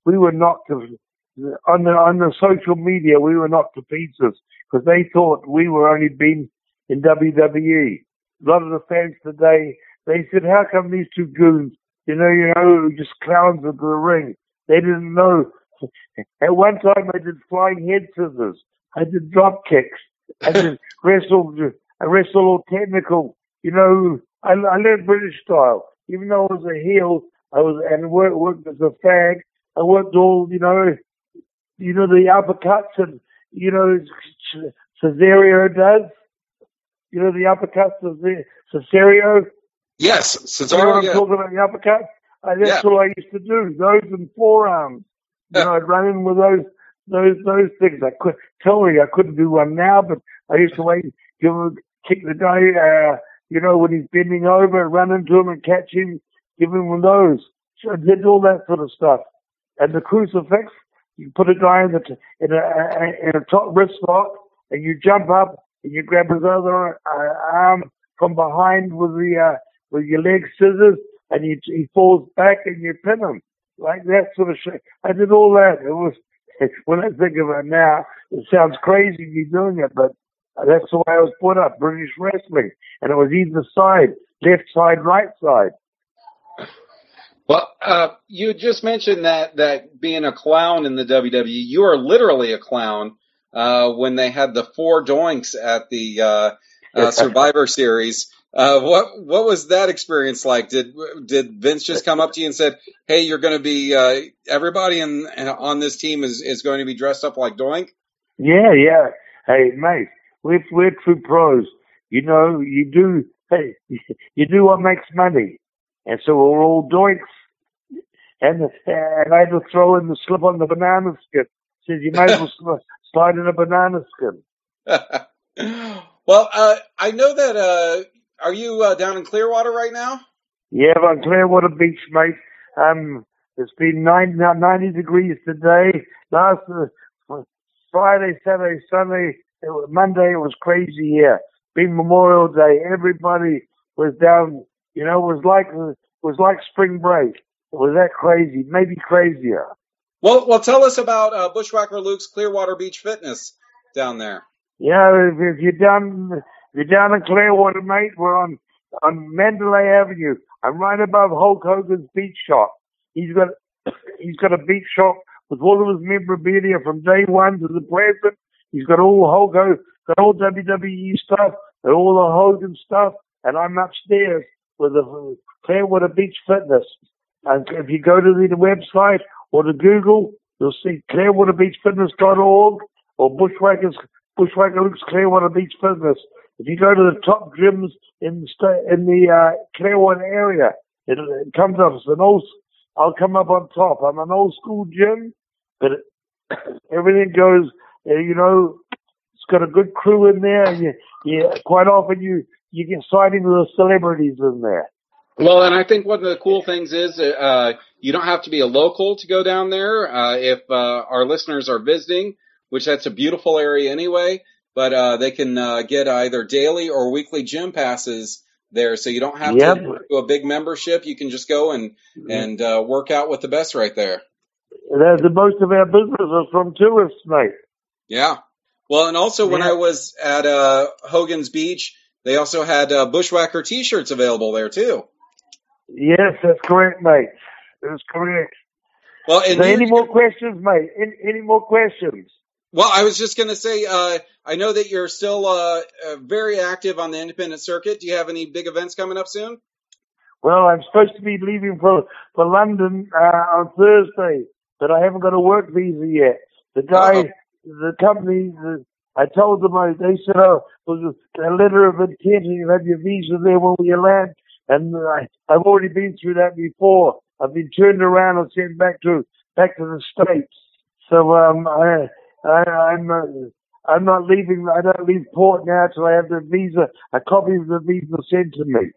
we were knocked on the social media. We were knocked to pieces because they thought we were only being in WWE. A lot of the fans today, they said, "How come these two goons, just clowns into the ring?" They didn't know. At one time, I did flying head scissors. I did drop kicks. I did wrestle all technical. I learned British style. Even though I was a heel, I worked as a fag. I worked all, the uppercuts and, Cesario does. The uppercuts of Cesario. Yes, Cesario. I'm talking about the uppercuts. That's all I used to do. Those and forearms. I'd run in with those things. I couldn't do one now, but I used to kick the guy. When he's bending over, run into him and catch him, give him one of those. So I did all that sort of stuff. And the crucifix, you put a guy in a top wrist lock, and you jump up and you grab his other arm from behind with your leg scissors, and he falls back and you pin him like that sort of shit. I did all that. When I think of it now, it sounds crazy me doing it, but That's the way I was put up, British wrestling. And it was either side, left side, right side. Well, you just mentioned that being a clown in the WWE, you are literally a clown when they had the four doinks at the Survivor Series. What was that experience like? Did Vince just come up to you and said, hey, you're going to be everybody on this team is going to be dressed up like doink? Yeah. Hey, mate, we're true pros. You know, you do what makes money. And so we're all doinks. And I had to throw in the slip on the banana skin. Says you might as well slide in a banana skin. Well, I know that, are you down in Clearwater right now? Yeah, I'm on Clearwater Beach, mate. It's been 90 degrees today. Last Friday, Saturday, Sunday, Monday, it was crazy here. Been Memorial Day. Everybody was down, you know, it was like spring break. It was that crazy, maybe crazier. Well, tell us about Bushwhacker Luke's Clearwater Beach Fitness down there. Yeah, if you're down in Clearwater, mate, we're on Mandalay Avenue. I'm right above Hulk Hogan's beach shop. He's got a beach shop with all of his memorabilia from day one to the present. He's got all Hulk Hogan, got all WWE stuff, and all the Hogan stuff. And I'm upstairs with the Clearwater Beach Fitness. And if you go to the website or to Google, you'll see ClearwaterBeachFitness.org or Bushwhacker Luke's Clearwater Beach Fitness. If you go to the top gyms in the Clearwater area, it comes up as I'll come up on top. I'm an old school gym, but everything goes. You know, it's got a good crew in there, and quite often you get sighting of the celebrities in there. Well, and I think one of the cool things is you don't have to be a local to go down there. If our listeners are visiting, which that's a beautiful area anyway, but they can get either daily or weekly gym passes there, so you don't have to do a big membership. You can just go and work out with the best right there. That's the most of our business is from tourists, mate. Yeah. Well, and also when I was at Hogan's Beach, they also had Bushwhacker T-shirts available there too. Yes, that's correct, mate. That's correct. Well, and any more questions, mate? Any more questions? Well, I was just going to say, I know that you're still very active on the independent circuit. Do you have any big events coming up soon? Well, I'm supposed to be leaving for London on Thursday, but I haven't got a work visa yet. The guy, the company, I told them, they said, oh, it was a letter of intent, and you have your visa there when we land. And I've already been through that before. I've been turned around and sent back to the States. So I'm not leaving. I don't leave port now till I have the visa, a copy of the visa sent to me.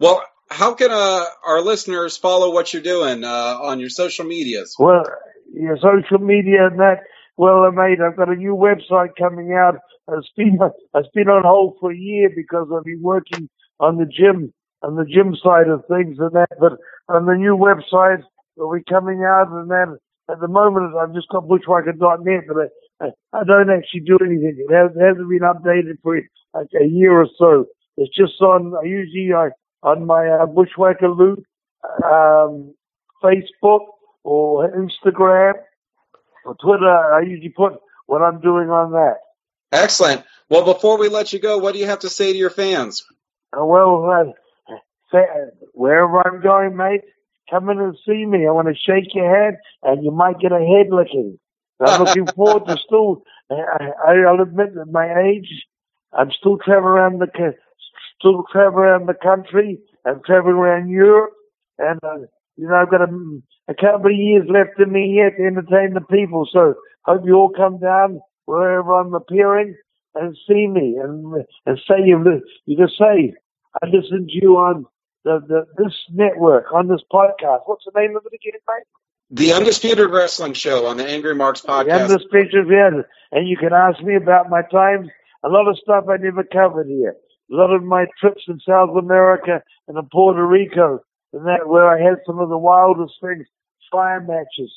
Well, how can our listeners follow what you're doing on your social medias? Well, your social media and that. Well, mate, I've got a new website coming out. It's been on hold for a year because I've been working on the gym side of things and that. But on the new website, will be coming out and that. At the moment, I've just got bushwhacker.net, but I don't actually do anything. It hasn't been updated for like a year or so. It's just on my Bushwhacker Luke Facebook or Instagram or Twitter. I usually put what I'm doing on that. Excellent. Well, before we let you go, what do you have to say to your fans? Wherever I'm going, mate, come in and see me. I want to shake your hand, and you might get a head licking. I'm looking forward to still. I'll admit that my age, I'm still traveling around the country. I'm traveling around Europe, and you know I've got a couple of years left in me yet to entertain the people. So hope you all come down wherever I'm appearing and see me, and say you can say I listened to you on. This network, on this podcast. What's the name of it again, mate? The Undisputed Wrestling Show on the Angry Marks Podcast. And you can ask me about my times. A lot of stuff I never covered here. A lot of my trips in South America and in Puerto Rico, and that where I had some of the wildest things, fire matches,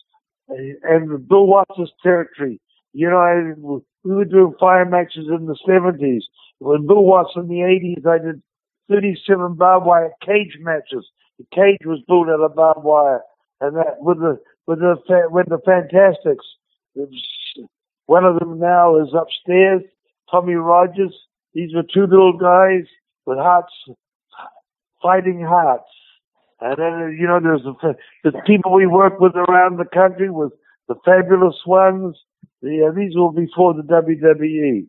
and Bill Watts' territory. You know, We were doing fire matches in the 70s. When Bill Watts in the 80s, I did 37 barbed wire cage matches. The cage was built out of barbed wire. And that with the Fantastics. One of them now is upstairs, Tommy Rogers. These were two little guys with hearts, fighting hearts. And then, you know, there's the people we worked with around the country was the Fabulous Ones. These were before the WWE.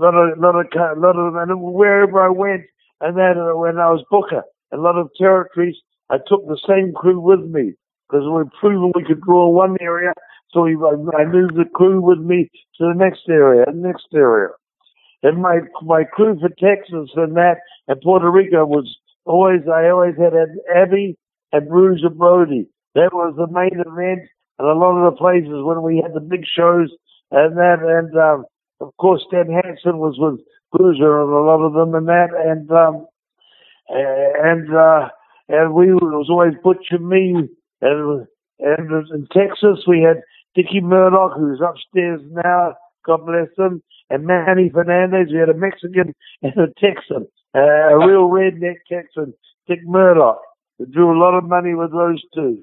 A lot of them, and wherever I went, and then when I was booker, a lot of territories, I took the same crew with me because we proven we could draw one area, so I moved the crew with me to the next area, And my crew for Texas and that and Puerto Rico was I always had Abby and Rougeau Brody. That was the main event, and a lot of the places when we had the big shows and that, and of course Stan Hansen was with Rougeau and a lot of them and that, and we it was always Butch and me, and in Texas we had Dickie Murdoch, who's upstairs now, God bless him, and Manny Fernandez. We had a Mexican and a Texan, a real redneck Texan, Dick Murdoch. We drew a lot of money with those two.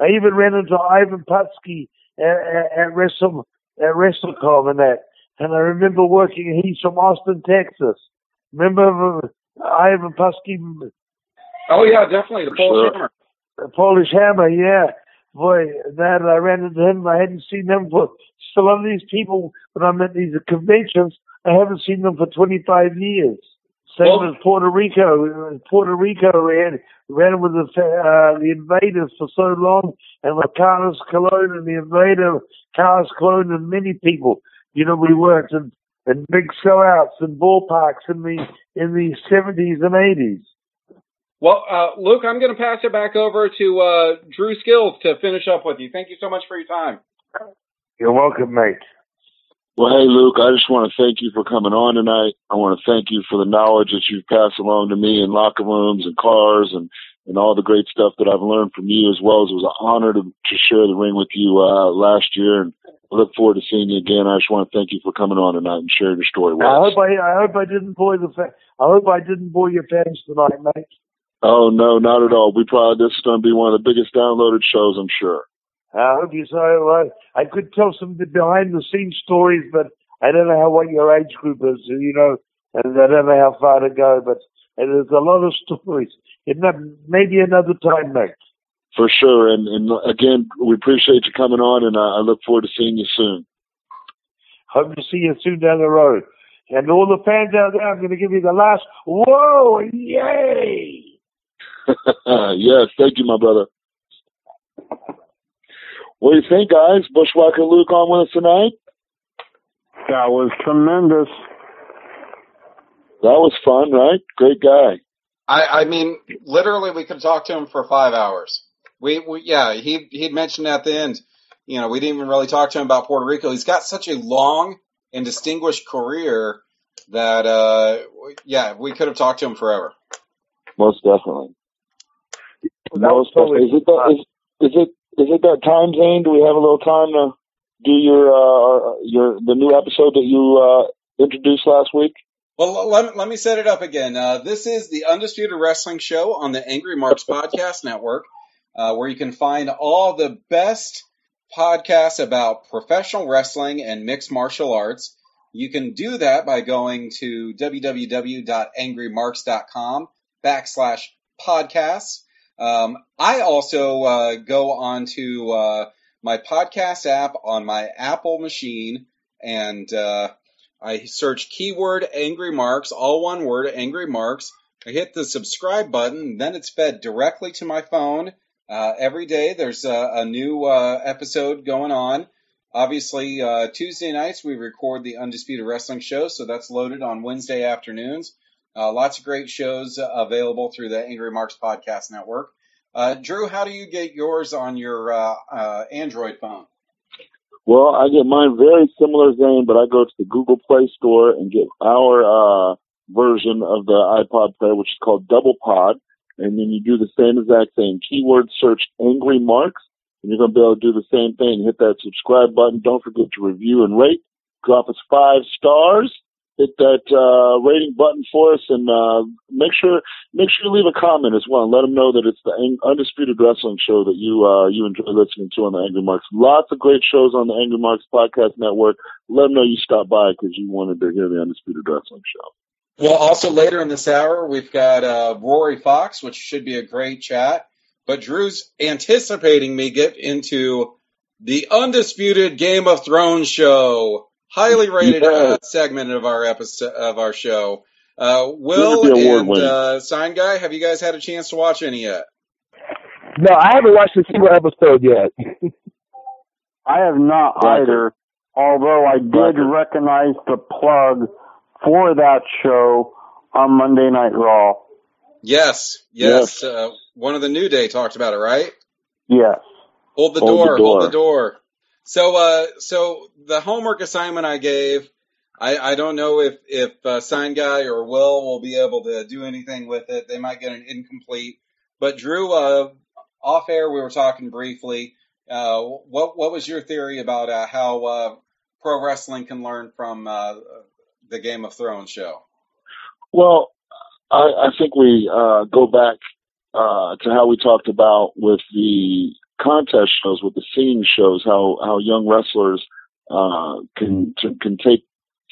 I even ran into Ivan Putski at WrestleCon and that. And I remember working, he's from Austin, Texas. Remember Ivan Putski? Oh, yeah, definitely. The Polish Hammer. The Polish Hammer, yeah. Boy, that I ran into him. I hadn't seen them for a lot of these people when I'm at these conventions. I haven't seen them for 25 years. Same as Puerto Rico. In Puerto Rico, ran with the Invaders for so long, and with Carlos Colon and the Invader, Carlos Colon and many people. You know, we worked in big sellouts and ballparks in the 70s and 80s. Well, Luke, I'm going to pass it back over to Dru Skillz to finish up with you. Thank you so much for your time. You're welcome, mate. Well, hey, Luke, I just want to thank you for coming on tonight. I want to thank you for the knowledge that you've passed along to me in locker rooms and cars and all the great stuff that I've learned from you, as well as it was an honor to share the ring with you last year. And I look forward to seeing you again. I just want to thank you for coming on tonight and sharing your story with us. I hope I didn't bore your fans tonight, mate. Oh, no, not at all. This is going to be one of the biggest downloaded shows, I'm sure. I hope you so. I could tell some behind-the-scenes stories, but I don't know what your age group is, you know, and I don't know how far to go, but there's a lot of stories. Maybe another time, mate. For sure, and again, we appreciate you coming on, and I look forward to seeing you soon. Hope to see you soon down the road. And all the fans out there, I'm going to give you the last, whoa, yay! Yes, thank you, my brother. What do you think, guys? Bushwhacker Luke on with us tonight? That was tremendous. That was fun, right? Great guy. I mean, literally, we could talk to him for 5 hours. He'd mentioned at the end, you know, we didn't even really talk to him about Puerto Rico. He's got such a long and distinguished career that, we could have talked to him forever. Most definitely. Is it that time, Zane? Do we have a little time to do the new episode that you introduced last week? Well, let me set it up again. This is the Undisputed Wrestling Show on the Angry Marks Podcast Network, where you can find all the best podcasts about professional wrestling and mixed martial arts. You can do that by going to www.angrymarks.com/podcasts. I also go on to my podcast app on my Apple machine, and I search keyword Angry Marks, all one word, Angry Marks. I hit the subscribe button, and then it's fed directly to my phone. Every day there's a new episode going on. Obviously, Tuesday nights we record the Undisputed Wrestling Show, so that's loaded on Wednesday afternoons. Lots of great shows available through the Angry Marks Podcast Network. Dru, how do you get yours on your Android phone? Well, I get mine very similar, Zane, but I go to the Google Play Store and get our version of the iPod player, which is called Double Pod. And then you do the same exact thing. Keyword search Angry Marks, and you're going to be able to do the same thing. Hit that subscribe button. Don't forget to review and rate. Drop us 5 stars. Hit that rating button for us, and make sure you leave a comment as well, and let them know that it's the Undisputed Wrestling Show that you enjoy listening to on the Angry Marks. Lots of great shows on the Angry Marks Podcast Network. Let them know you stopped by because you wanted to hear the Undisputed Wrestling Show. Well, also later in this hour, we've got Rory Fox, which should be a great chat. But Dru's anticipating me get into the Undisputed Game of Thrones show. Highly rated segment of our episode of our show. Will and Sign Guy, have you guys had a chance to watch any yet? No, I haven't watched a single episode yet. I have not either. Although I did recognize the plug for that show on Monday Night Raw. Yes. One of the New Day talked about it, right? Yes. Hold the door. So the homework assignment I gave, I don't know if Sign Guy or will be able to do anything with it. They might get an incomplete. But Dru, off air we were talking briefly. What was your theory about how pro wrestling can learn from the Game of Thrones show? Well, I think we go back to how we talked about with the contest shows, with the singing shows, how young wrestlers can take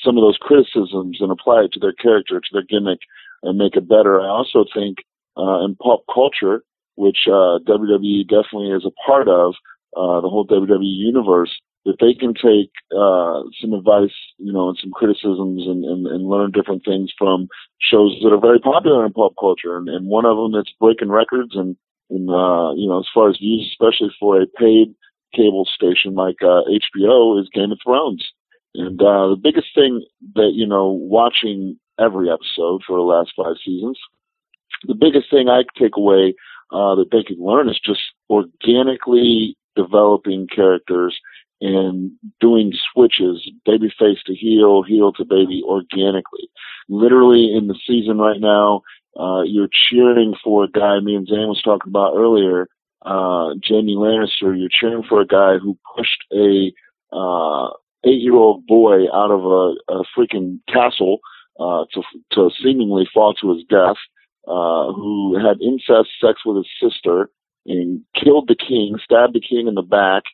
some of those criticisms and apply it to their character, to their gimmick, and make it better. I also think in pop culture, which WWE definitely is a part of, the whole WWE universe, that they can take some advice, and some criticisms and learn different things from shows that are very popular in pop culture. And one of them that's breaking records and as far as views, especially for a paid cable station like HBO, is Game of Thrones. And the biggest thing that, watching every episode for the last 5 seasons, the biggest thing I could take away that they could learn is just organically developing characters and doing switches, babyface to heel to baby, organically. Literally in the season right now, you're cheering for a guy, me and Zane was talking about earlier, Jamie Lannister. You're cheering for a guy who pushed a 8-year-old boy out of a freaking castle to seemingly fall to his death, who had incest sex with his sister and killed the king, stabbed the king in the back.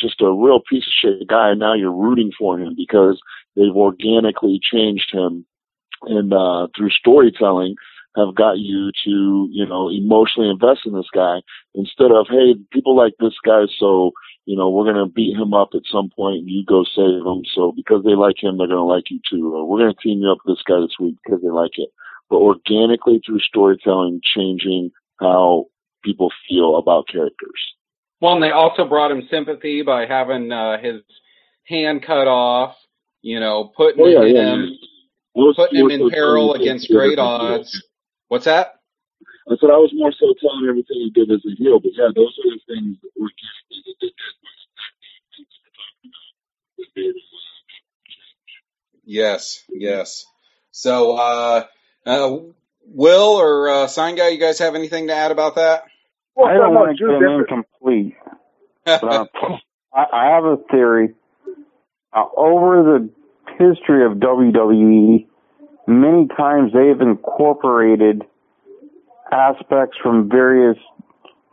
Just a real piece of shit guy. Now you're rooting for him because they've organically changed him, and through storytelling have got you to, emotionally invest in this guy, instead of, hey, people like this guy, so, we're going to beat him up at some point and you go save him. So because they like him, they're going to like you too. Or we're going to team you up with this guy this week because they like it. But organically through storytelling, changing how people feel about characters. Well, and they also brought him sympathy by having his hand cut off, putting him in peril against great odds. What's that? I said I was more so telling everything he did as a heel, but yeah, those are the things that were just. Yes. So, Will or Sign Guy, you guys have anything to add about that? Well, I don't want to get incomplete, but I have a theory. Over the history of WWE, many times they've incorporated aspects from various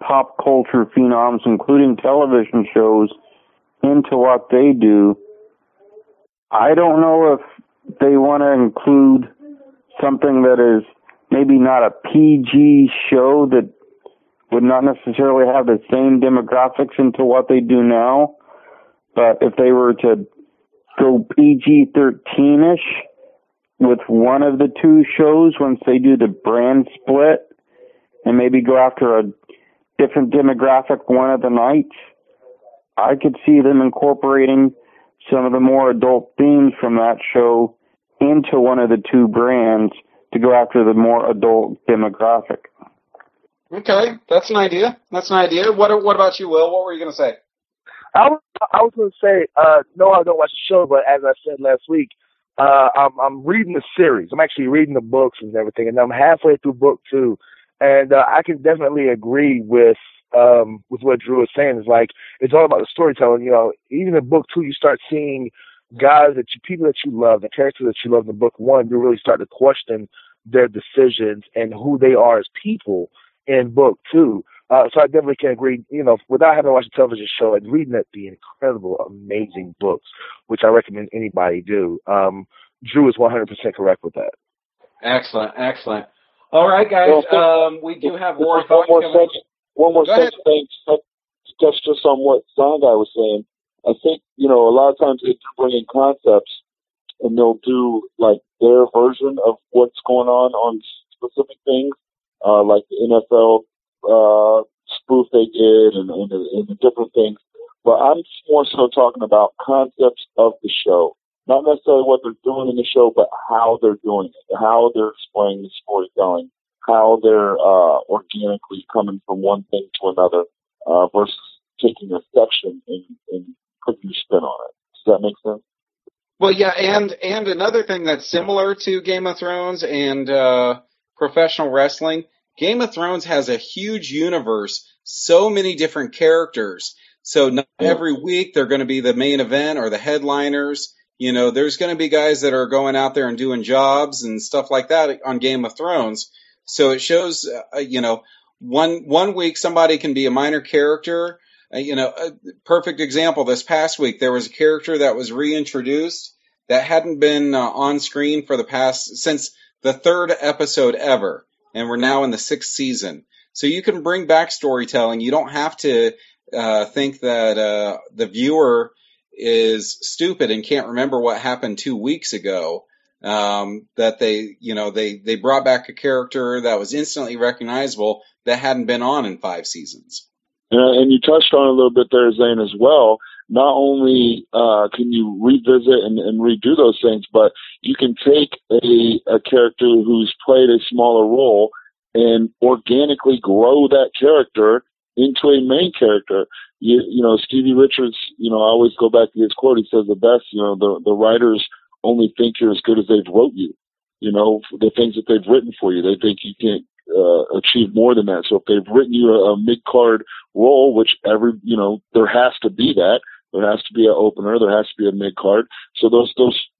pop culture phenoms, including television shows, into what they do. I don't know if they want to include something that is maybe not a PG show that would not necessarily have the same demographics into what they do now, but if they were to go PG-13-ish with one of the two shows once they do the brand split, and maybe go after a different demographic one of the nights, I could see them incorporating some of the more adult themes from that show into one of the two brands to go after the more adult demographic. Okay, that's an idea. What about you, Will? What were you going to say? I was going to say, no, I don't watch the show, but as I said last week, I'm reading the series. I'm actually reading the books and everything, and I'm halfway through book 2. And I can definitely agree with what Dru is saying. It's all about the storytelling. Even in book 2, you start seeing guys that you, people that you love, the characters that you love in book one, you really start to question their decisions and who they are as people in book two. So I definitely can agree, you know, without having watched a television show and reading it, the incredible, amazing books, which I recommend anybody do. Dru is 100% correct with that. Excellent, excellent. All right, guys, we do have more points coming. One more thing, touch just on what Zane was saying. I think, you know, a lot of times they do bring in concepts and they'll do like their version of what's going on specific things, like the NFL spoof they did and the different things. But I'm more so talking about concepts of the show, not necessarily what they're doing in the show, but how they're doing it, how they're explaining the storytelling, how they're organically coming from one thing to another versus taking a section and putting your spin on it. Does that make sense? Well, yeah, and another thing that's similar to Game of Thrones and professional wrestling, Game of Thrones has a huge universe, so many different characters. So not every week they're going to be the main event or the headliners. You know, there's going to be guys that are going out there and doing jobs and stuff like that on Game of Thrones. So it shows, you know, one week somebody can be a minor character. You know, a perfect example, this past week, there was a character that was reintroduced that hadn't been on screen for the past, since the third episode ever. And we're now in the sixth season. So you can bring back storytelling. You don't have to think that the viewer is stupid and can't remember what happened 2 weeks ago. That they, you know, they brought back a character that was instantly recognizable that hadn't been on in 5 seasons. And you touched on a little bit there, Zane, as well. Not only can you revisit and redo those things, but you can take a character who's played a smaller role and organically grow that character into a main character. You know, Stevie Richards, you know, I always go back to his quote. He says the best, you know, the writers only think you're as good as they've wrote you. You know, the things that they've written for you, they think you can't achieve more than that. So if they've written you a mid-card role, which every, you know, there has to be that. There has to be an opener. There has to be a mid-card. So those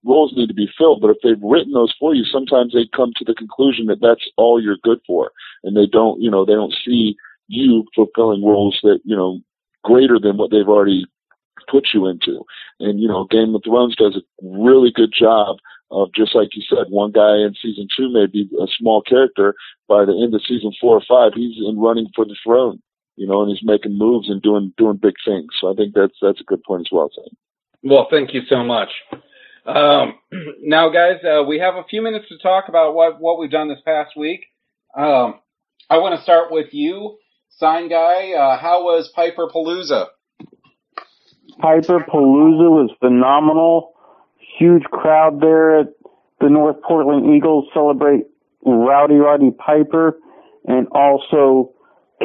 roles need to be filled. But if they've written those for you, sometimes they come to the conclusion that that's all you're good for. And they don't, you know, they don't see you fulfilling roles that, you know, greater than what they've already put you into. And, you know, Game of Thrones does a really good job of, just like you said, one guy in season 2 may be a small character. By the end of season 4 or 5, he's in running for the throne, you know, and he's making moves and doing big things. So I think that's a good point as well, Zane. Well, thank you so much. Now, guys, we have a few minutes to talk about what we've done this past week. I want to start with you, Sign Guy. How was Piper Palooza? Piper Palooza was phenomenal. Huge crowd there at the North Portland Eagles celebrate Rowdy Roddy Piper and also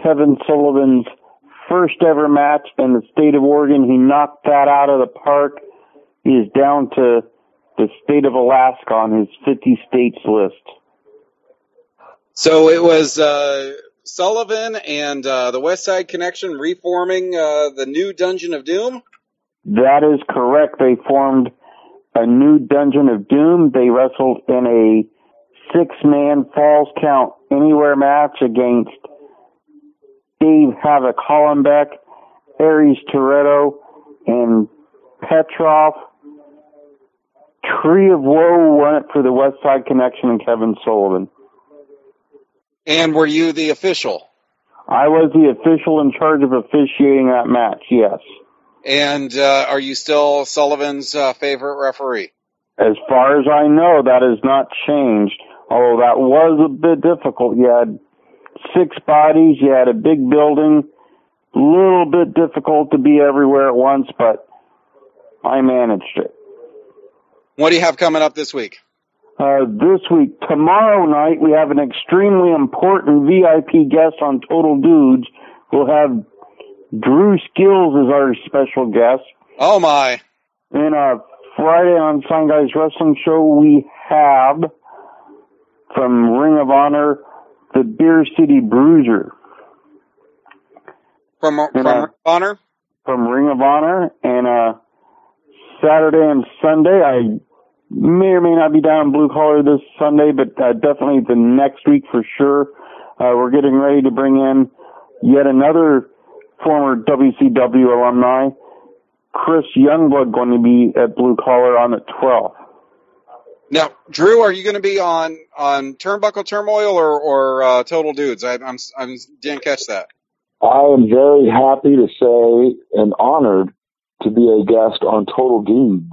Kevin Sullivan's first ever match in the state of Oregon. He knocked that out of the park. He is down to the state of Alaska on his 50 states list. So it was Sullivan and the West Side Connection reforming the new Dungeon of Doom? That is correct. They formed a new Dungeon of Doom. They wrestled in a 6-man Falls Count Anywhere match against Dave Havoc Hollenbeck, Aries Toretto, and Petrov. Tree of Woe won it for the West Side Connection and Kevin Sullivan. And were you the official? I was the official in charge of officiating that match, yes. And are you still Sullivan's favorite referee? As far as I know, that has not changed. Although that was a bit difficult. You had 6 bodies, you had a big building, a little bit difficult to be everywhere at once, but I managed it. What do you have coming up this week? This week, tomorrow night, we have an extremely important VIP guest on Total Dudes. We'll have Dru Skillz as our special guest. Oh, my. And Friday on Sign Guys Wrestling Show, we have, from Ring of Honor, the Beer City Bruiser. From Ring of Honor? From Ring of Honor. And Saturday and Sunday. I may or may not be down blue collar this Sunday, but definitely the next week for sure. We're getting ready to bring in yet another former WCW alumni, Chris Youngblood, going to be at blue collar on the 12th. Now, Dru, are you going to be on Turnbuckle Turmoil or Total Dudes? I didn't catch that. I am very happy to say and honored to be a guest on Total Dudes.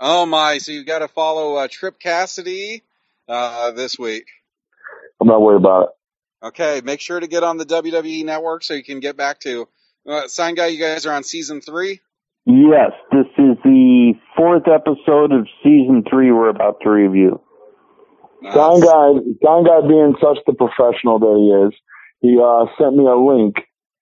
Oh my! So you've got to follow Trip Cassidy this week. I'm not worried about it. Okay, make sure to get on the WWE Network so you can get back to Sign Guy. You guys are on season 3. Yes, this is the 4th episode of season 3. We're about to review. Nice. Sign Guy, being such the professional that he is, he sent me a link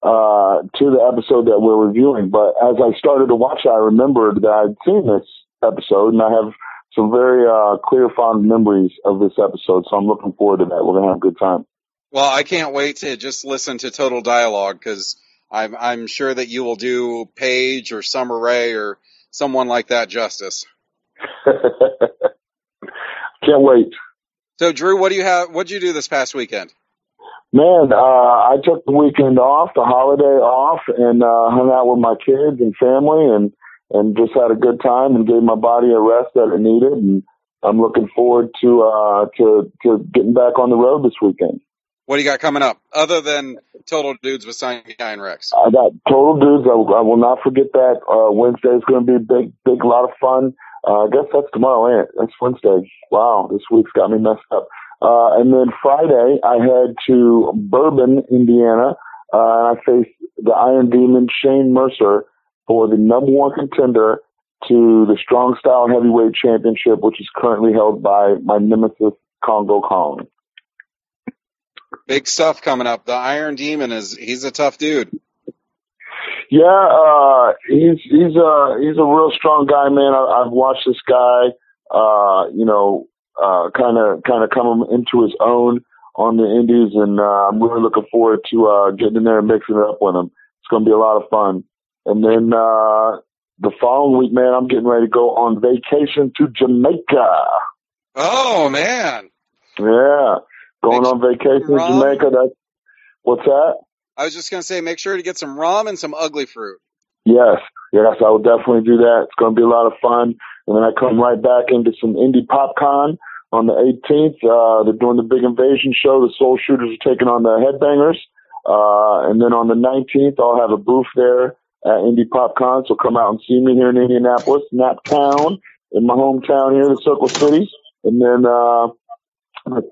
to the episode that we're reviewing. But as I started to watch it, I remembered that I'd seen this episode, and I have some very clear, fond memories of this episode, so I'm looking forward to that. We're going to have a good time. Well, I can't wait to just listen to Total Dialogue, because I'm sure that you will do Paige or Summer Rae or someone like that justice. Can't wait. So, Dru, what did you do this past weekend? Man, I took the weekend off, the holiday off, and hung out with my kids and family, and just had a good time and gave my body a rest that it needed. And I'm looking forward to getting back on the road this weekend. What do you got coming up other than Total Dudes with Sign Guy and Rex? I got Total Dudes. I will not forget that. Wednesday is going to be a big lot of fun. I guess that's tomorrow, ain't it? That's Wednesday. Wow, this week's got me messed up. And then Friday, I head to Bourbon, Indiana, and I face the Iron Demon, Shane Mercer, for the number one contender to the Strong Style Heavyweight Championship, which is currently held by my nemesis, Kongo Kong. Big stuff coming up. The Iron Demon, he's a tough dude. Yeah, he's a real strong guy, man. I've watched this guy, kind of come into his own on the indies, and I'm really looking forward to getting in there and mixing it up with him. It's going to be a lot of fun. And then the following week, man, I'm getting ready to go on vacation to Jamaica. Oh, man. Yeah. Going on vacation to Jamaica. What's that? I was just going to say, make sure to get some rum and some ugly fruit. Yes, I will definitely do that. It's going to be a lot of fun. And then I come right back into some Indie PopCon on the 18th. They're doing the Big Invasion show. The Soul Shooters are taking on the Headbangers. And then on the 19th, I'll have a booth there at Indie PopCon, so come out and see me here in Indianapolis, NapTown, in my hometown here in the Circle City. And then the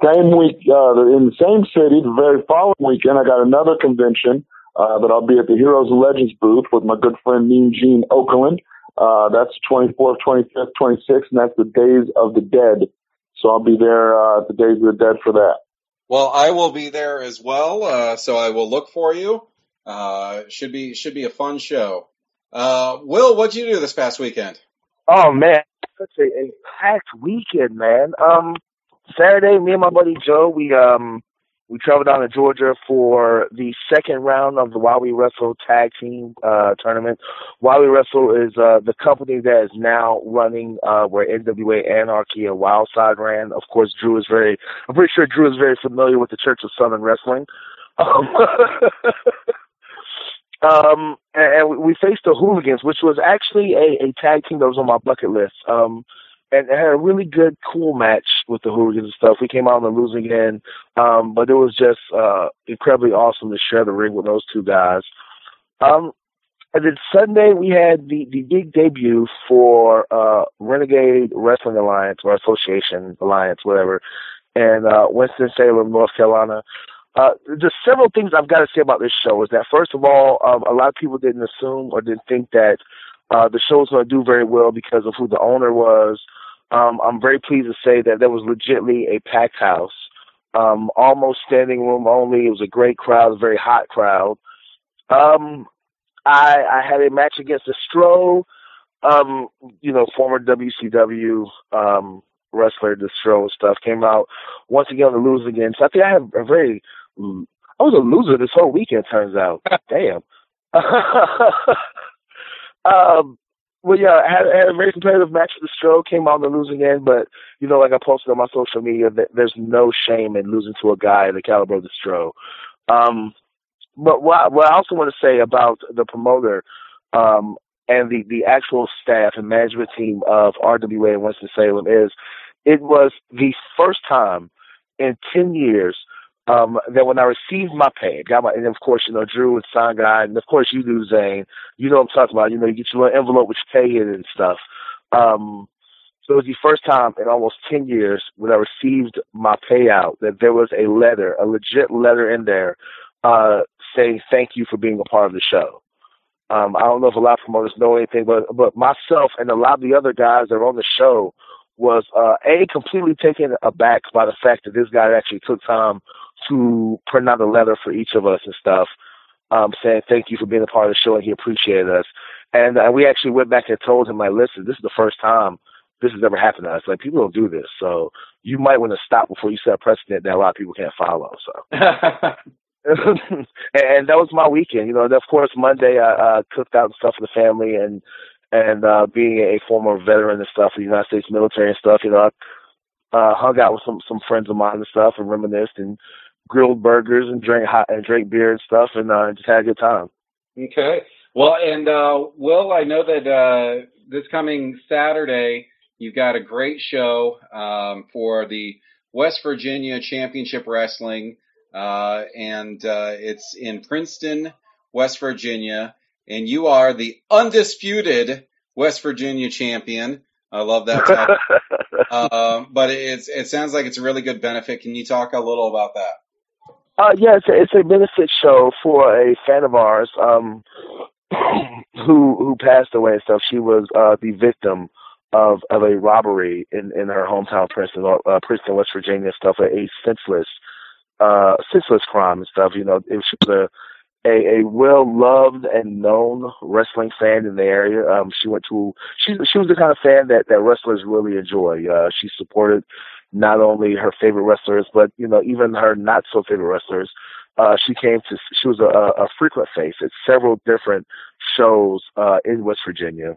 same week, in the same city, the very following weekend, I got another convention that I'll be at the Heroes and Legends booth with my good friend Mean Gene Oakland. That's 24th, 25th, 26th, and that's the Days of the Dead. So I'll be there at the Days of the Dead for that. Well, I will be there as well, so I will look for you. Should be a fun show. Will, what'd you do this past weekend? Oh man, such a packed weekend, man. Saturday, me and my buddy Joe, we traveled down to Georgia for the second round of the While We Wrestle Tag Team Tournament. While We Wrestle is the company that is now running where NWA Anarchy and Wildside ran. Of course, I'm pretty sure Dru is very familiar with the Church of Southern Wrestling. And we faced the Hooligans, which was actually a tag team that was on my bucket list. And had a really good, cool match with the Hooligans and stuff. We came out on the losing end, but it was just incredibly awesome to share the ring with those two guys. And then Sunday, we had the big debut for Renegade Wrestling Alliance, or Association Alliance, whatever, in Winston-Salem, North Carolina. There's several things I've got to say about this show is that, first of all, a lot of people didn't assume or didn't think that the show was going to do very well because of who the owner was. I'm very pleased to say that there was legitimately a packed house, almost standing room only. It was a great crowd, a very hot crowd. I had a match against the Stro, former WCW wrestler, the Stro and stuff, came out once again on the losing end. So I think I have a very... I was a loser this whole weekend, turns out. Damn. Well, yeah, I had a very competitive match with the Stroke, came out on the losing end, but, you know, like I posted on my social media, that there's no shame in losing to a guy the caliber of the Stroke. But what I also want to say about the promoter and the actual staff and management team of RWA in Winston-Salem is it was the first time in 10 years that when I received my pay, got my, and of course, you know, Dru and Sangai, and of course you do, Zane, you know what I'm talking about, you know, you get your little envelope with your pay in and stuff. So it was the first time in almost 10 years when I received my payout that there was a letter, a legit letter in there saying thank you for being a part of the show. I don't know if a lot of promoters know anything, but myself and a lot of the other guys that were on the show was, A, completely taken aback by the fact that this guy actually took time to print out a letter for each of us and stuff, saying thank you for being a part of the show and he appreciated us. And we actually went back and told him, like, listen, this is the first time this has ever happened to us. Like, people don't do this. So you might want to stop before you set a precedent that a lot of people can't follow. So. And that was my weekend, you know. And of course, Monday I cooked out and stuff for the family, and being a former veteran and stuff, the United States military and stuff, you know, I hung out with some friends of mine and stuff, and reminisced and grilled burgers and drank beer and stuff, and just had a good time. Okay, well, and Will, I know that this coming Saturday you've got a great show for the West Virginia Championship Wrestling. And it's in Princeton, West Virginia, and you are the undisputed West Virginia champion. I love that title. But it sounds like it's a really good benefit. Can you talk a little about that? Yeah, it's a benefit show for a fan of ours, who passed away and stuff. She was, the victim of a robbery in her hometown, Princeton, West Virginia and stuff, a senseless crime and stuff, you know. She was a well-loved and known wrestling fan in the area. She was the kind of fan that wrestlers really enjoy. She supported not only her favorite wrestlers, but, you know, even her not-so-favorite wrestlers. She was a frequent face at several different shows in West Virginia,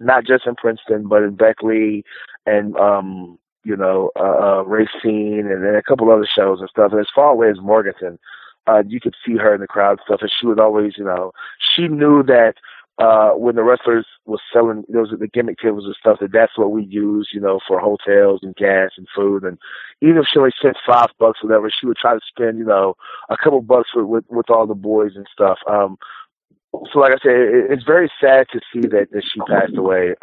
not just in Princeton, but in Beckley and, you know, Racine and then a couple other shows and stuff. And as far away as Morganton, you could see her in the crowd and stuff. And she would always, you know, she knew that when the wrestlers was selling those, the gimmick tables and stuff, that's what we use, you know, for hotels and gas and food. And even if she only spent $5 or whatever, she would try to spend, you know, a couple bucks with all the boys and stuff. So like I said, it's very sad to see that she passed away.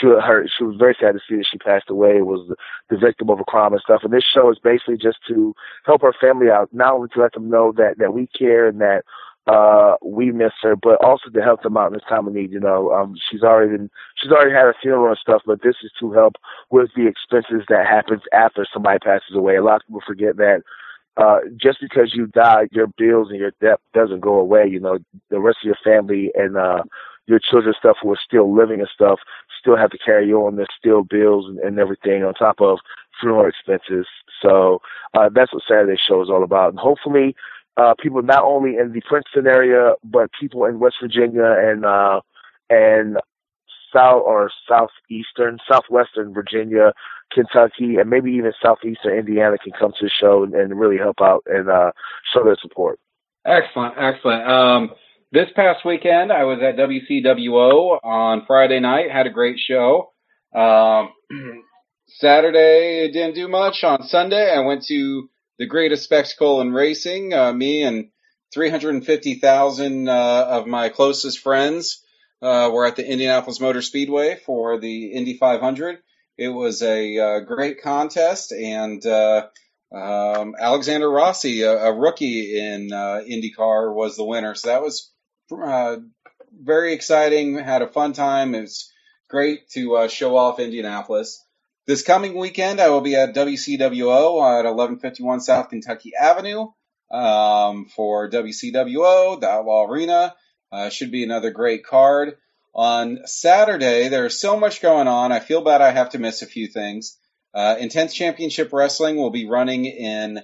She was very sad to see that she passed away, was the victim of a crime and stuff. And this show is basically just to help her family out, not only to let them know that we care and that we miss her, but also to help them out in this time of need. You know, she's already had a funeral and stuff, but this is to help with the expenses that happens after somebody passes away. A lot of people forget that. Just because you die, your bills and your debt doesn't go away. You know, the rest of your family and your children's stuff who are still living and stuff still have to carry on. There's still bills and everything on top of funeral expenses. So that's what Saturday's show is all about. And hopefully people not only in the Princeton area, but people in West Virginia and southwestern Virginia, Kentucky, and maybe even southeastern Indiana can come to the show and really help out and show their support. Excellent. This past weekend, I was at WCWO on Friday night, had a great show. Saturday, didn't do much. On Sunday, I went to the greatest spectacle in racing, me and 350,000 of my closest friends. We're at the Indianapolis Motor Speedway for the Indy 500. It was a great contest, and Alexander Rossi, a rookie in IndyCar, was the winner. So that was very exciting. Had a fun time. It was great to show off Indianapolis. This coming weekend, I will be at WCWO at 1151 South Kentucky Avenue for WCWO, the Outlaw Arena. Should be another great card. On Saturday, there's so much going on. I feel bad I have to miss a few things. Intense Championship Wrestling will be running in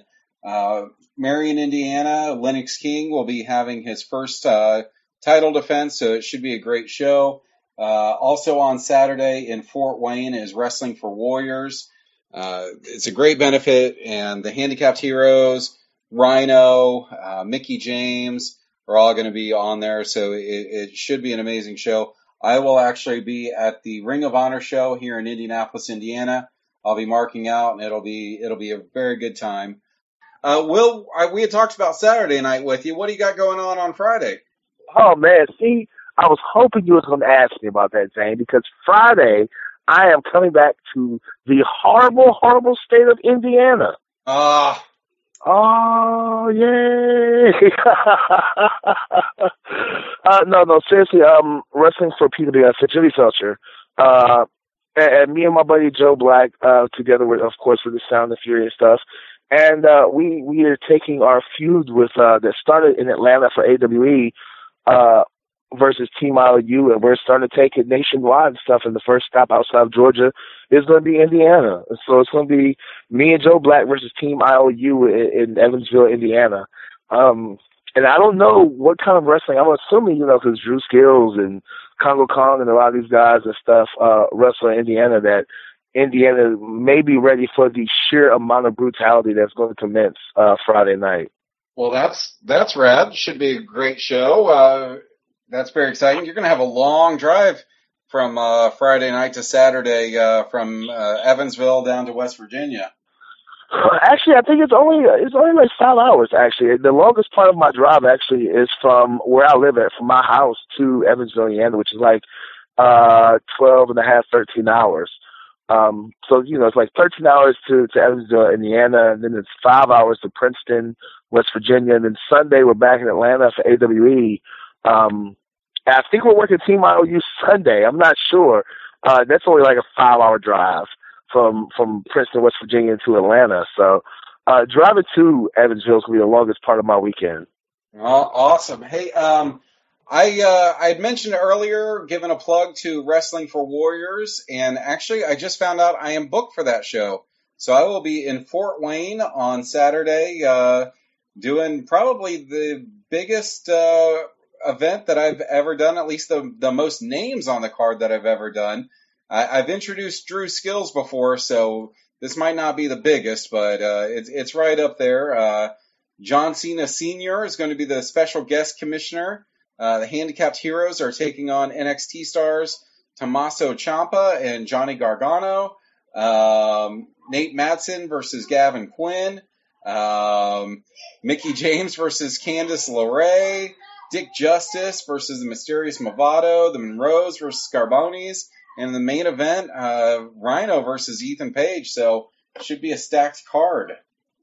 Marion, Indiana. Lennox King will be having his first title defense, so it should be a great show. Also on Saturday in Fort Wayne is Wrestling for Warriors. It's a great benefit, and the Handicapped Heroes, Rhino, Mickey James are all going to be on there, so it should be an amazing show. I will actually be at the Ring of Honor show here in Indianapolis, Indiana. I'll be marking out, and it'll be a very good time. Will, we had talked about Saturday night with you. What do you got going on Friday? Oh, man, see, I was hoping you was going to ask me about that, Zane, because Friday I am coming back to the horrible, horrible state of Indiana. Oh, yay. No, seriously, Wrestling for PWS, it's Jimmy Seltzer. And me and my buddy Joe Black, together with, of course, with the Sound and Fury and stuff. And we are taking our feud with that started in Atlanta for AWE versus Team IOU, and we're starting to take it nationwide and stuff. And the first stop outside of Georgia is going to be Indiana, and so it's going to be me and Joe Black versus Team IOU in Evansville, Indiana. And I don't know what kind of wrestling. I'm assuming, you know, because Dru Skillz and Congo Kong and a lot of these guys and stuff wrestle in Indiana, that Indiana may be ready for the sheer amount of brutality that's going to commence Friday night. Well, that's rad. Should be a great show. That's very exciting. You're going to have a long drive from Friday night to Saturday from Evansville down to West Virginia. Actually, I think it's only like 5 hours. Actually, the longest part of my drive actually is from where I live at, from my house to Evansville, Indiana, which is like 12 and a half, 13 hours. So, you know, it's like 13 hours to Evansville, Indiana, and then it's 5 hours to Princeton, West Virginia, and then Sunday we're back in Atlanta for AWE. And I think we're working Team IOU Sunday. I'm not sure. That's only like a 5 hour drive from Princeton, West Virginia to Atlanta. So, driving to Evansville is going to be the longest part of my weekend. Awesome. Hey, I had mentioned earlier, giving a plug to Wrestling for Warriors, and actually I just found out I am booked for that show. So I will be in Fort Wayne on Saturday doing probably the biggest event that I've ever done, at least the most names on the card that I've ever done. I've introduced Dru Skillz before, so this might not be the biggest, but it's right up there. John Cena Sr. is going to be the special guest commissioner. The Handicapped Heroes are taking on NXT stars Tommaso Ciampa and Johnny Gargano. Nate Madsen versus Gavin Quinn. Mickey James versus Candice LeRae. Dick Justice versus the Mysterious Movado. The Monroes versus Scarbonis. And the main event, Rhino versus Ethan Page. So it should be a stacked card.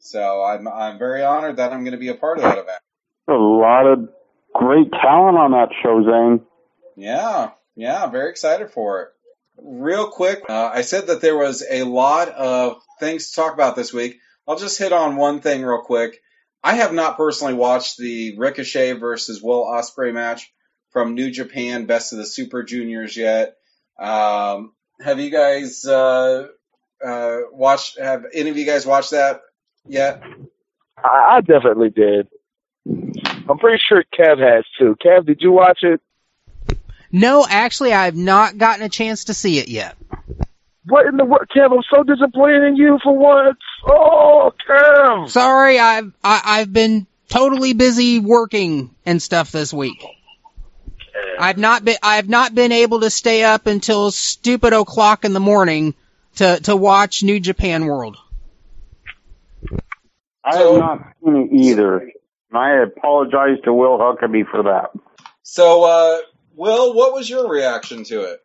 So I'm very honored that I'm going to be a part of that event. A lot of great talent on that show, Zane. Yeah, very excited for it. Real quick, I said that there was a lot of things to talk about this week. I'll just hit on one thing real quick. I have not personally watched the Ricochet versus Will Ospreay match from New Japan Best of the Super Juniors yet. Have you guys watched? Have any of you guys watched that yet? I definitely did. I'm pretty sure Kev has too. Kev, did you watch it? No, actually, I've not gotten a chance to see it yet. What in the world, Kev? I'm so disappointed in you for once. Oh, Kev. Sorry, I've been totally busy working and stuff this week. Kev. I've not been able to stay up until stupid o'clock in the morning to watch New Japan World. I have not seen it either. And I apologize to Will Huckabee for that. So, Will, what was your reaction to it?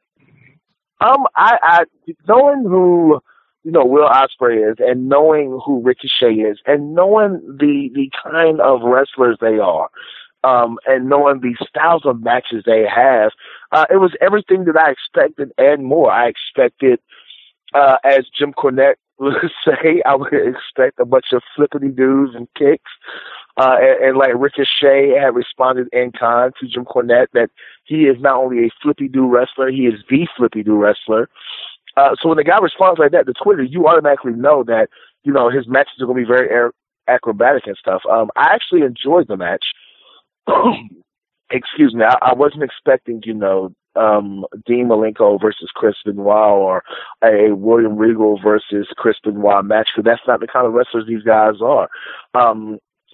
Knowing who, you know, Will Ospreay is, and knowing who Ricochet is, and knowing the kind of wrestlers they are, and knowing the styles of matches they have, it was everything that I expected and more. I expected, as Jim Cornette would say, I would expect a bunch of flippity doos and kicks. And like Ricochet had responded in kind to Jim Cornette that he is not only a flippy-do wrestler, he is the flippy-do wrestler. So when a guy responds like that to Twitter, you automatically know that, you know, his matches are going to be very acrobatic and stuff. I actually enjoyed the match. Excuse me. I wasn't expecting, you know, Dean Malenko versus Chris Benoit, or a William Regal versus Chris Benoit match, because that's not the kind of wrestlers these guys are.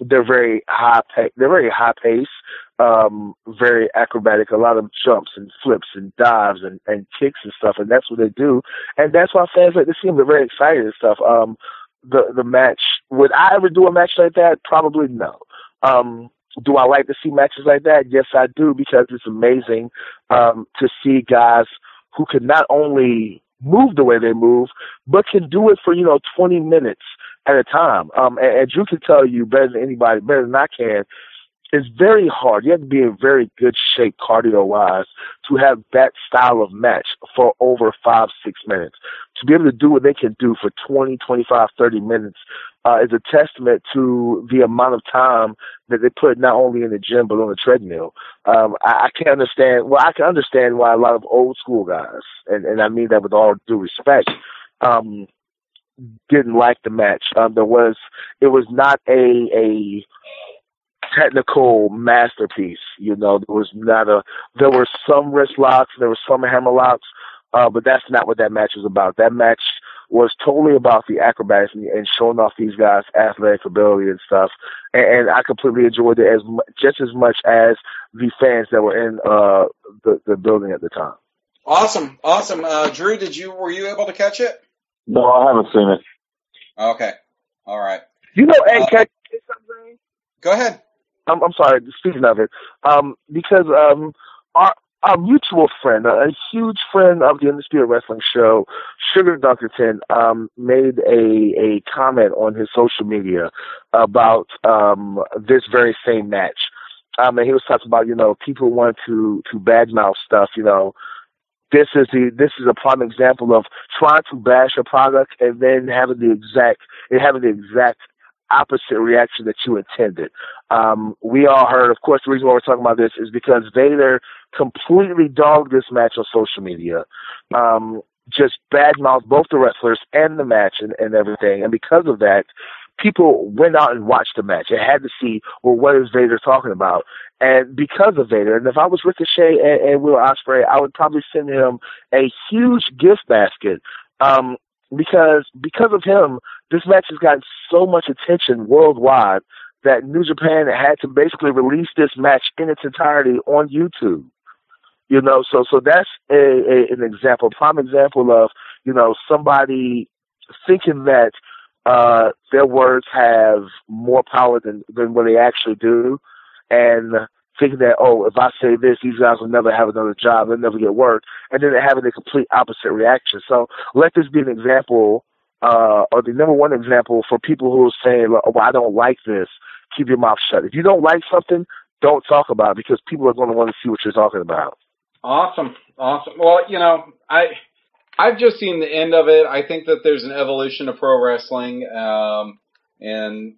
They're very high paced, very acrobatic, a lot of jumps and flips and dives and kicks and stuff, and that's what they do. And that's why fans like to see them. They're very excited and stuff. The match, would I ever do a match like that? Probably no. Do I like to see matches like that? Yes, I do, because it's amazing to see guys who can not only move the way they move, but can do it for, 20 minutes at a time. And Drew can tell you better than anybody, better than I can, it's very hard. You have to be in very good shape cardio-wise to have that style of match for over 5-6 minutes. To be able to do what they can do for 20, 25, 30 minutes is a testament to the amount of time that they put not only in the gym but on the treadmill. I can understand why a lot of old school guys, and I mean that with all due respect, didn't like the match. It was not a technical masterpiece. There were some wrist locks, there were some hammer locks, but that's not what that match was about. That match was totally about the acrobatics and showing off these guys' athletic ability and stuff. And I completely enjoyed it just as much as the fans that were in the building at the time. Awesome. Drew, were you able to catch it? No, I haven't seen it. Okay. All right. Can I say something? Go ahead. I'm sorry, speaking of it, because our mutual friend, a huge friend of the Undisputed Wrestling Show, Sugar Dunkerton, made a comment on his social media about this very same match. And he was talking about, people want to badmouth stuff, This is a prime example of trying to bash a product and then having the exact opposite reaction that you intended. We all heard, of course, the reason why we're talking about this is because Vader completely dogged this match on social media, just badmouthed both the wrestlers and the match and everything. And because of that, people went out and watched the match. They had to see, what is Vader talking about? And because of Vader, and if I was Ricochet and Will Ospreay, I would probably send him a huge gift basket, because of him, this match has gotten so much attention worldwide that New Japan had to basically release this match in its entirety on YouTube. So that's an example, prime example of, somebody thinking that their words have more power than what they actually do, and thinking that, if I say this, these guys will never have another job, they'll never get work, and then having a complete opposite reaction. So let this be an example, or the number one example for people who are saying, I don't like this. Keep your mouth shut. If you don't like something, don't talk about it, because people are going to want to see what you're talking about. Awesome. Well, I've just seen the end of it. I think that there's an evolution of pro wrestling, and,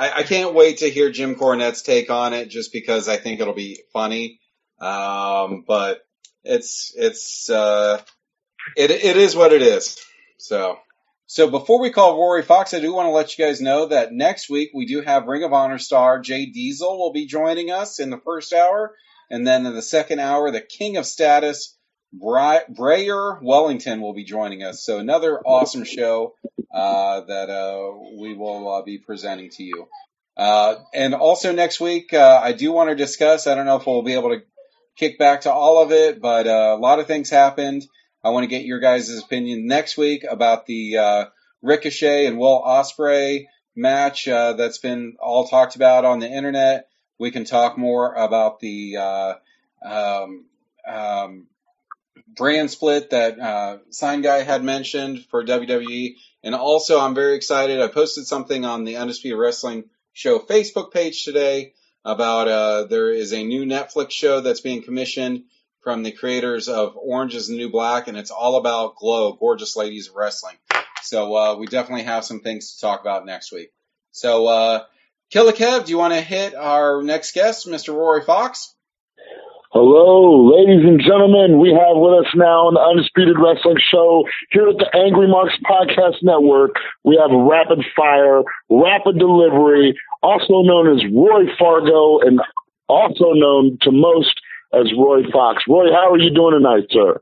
I can't wait to hear Jim Cornette's take on it, just because I think it'll be funny. But it is what it is. So before we call Rory Fox, I do want to let you guys know that next week we do have Ring of Honor star Jay Diesel will be joining us in the first hour. And then in the second hour, the King of Status, Brayer Wellington, will be joining us. So another awesome show that we will be presenting to you. And also next week, I do want to discuss, I don't know if we'll be able to kick back to all of it, but a lot of things happened. I want to get your guys' opinion next week about the Ricochet and Will Ospreay match that's been all talked about on the internet. We can talk more about the brand split that Sign Guy had mentioned for WWE. And also, I'm very excited. I posted something on the Undisputed Wrestling Show Facebook page today about there is a new Netflix show that's being commissioned from the creators of Orange is the New Black, and it's all about Glow, Gorgeous Ladies of Wrestling. So we definitely have some things to talk about next week. So, Killer Kev, do you want to hit our next guest, Mr. Rory Fox? Hello, ladies and gentlemen. We have with us now on the Undisputed Wrestling Show here at the Angry Marks Podcast Network. We have Rapid Fire, Rapid Delivery, also known as Roy Fargo, and also known to most as Roy Fox. Roy, how are you doing tonight, sir?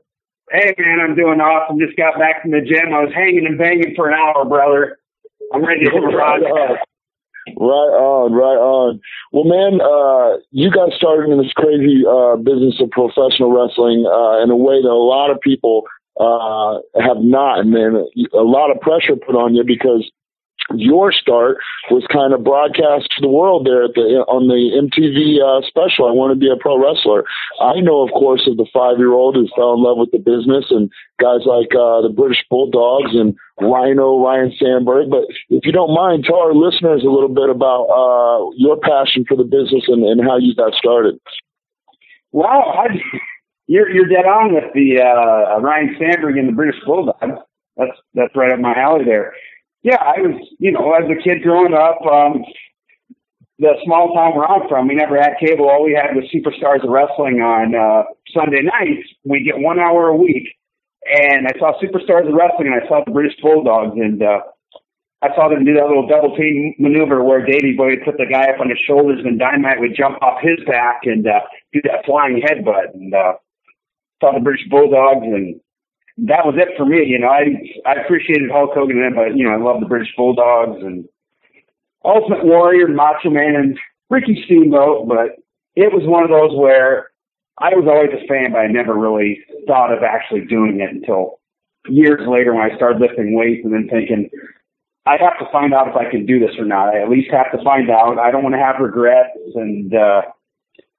Hey, man, I'm doing awesome. Just got back from the gym. I was hanging and banging for an hour, brother. I'm ready to rock. Right on. Well, man, you got started in this crazy business of professional wrestling in a way that a lot of people have not. And then a lot of pressure put on you because your start was kind of broadcast to the world there at on the MTV special, I Want to Be a Pro Wrestler. I know, of course, of the 5-year-old who fell in love with the business and guys like the British Bulldogs and Rhino, Ryan Sandberg. But if you don't mind, tell our listeners a little bit about your passion for the business and how you got started. Wow, you're dead on with the Ryan Sandberg and the British Bulldogs. That's right up my alley there. Yeah, I was, as a kid growing up, the small town where I'm from, we never had cable. All we had was Superstars of Wrestling on Sunday nights. We get 1 hour a week. And I saw Superstars of Wrestling, and I saw the British Bulldogs. And I saw them do that little double-team maneuver where Davey Boy would put the guy up on his shoulders, and Dynamite would jump off his back and do that flying headbutt. And saw the British Bulldogs, and that was it for me. I appreciated Hulk Hogan then, but I love the British Bulldogs and Ultimate Warrior, Macho Man, and Ricky Steamboat. But it was one of those where I was always a fan, but I never really thought of actually doing it until years later when I started lifting weights and then thinking, I have to find out if I can do this or not. I at least have to find out. I don't want to have regrets. And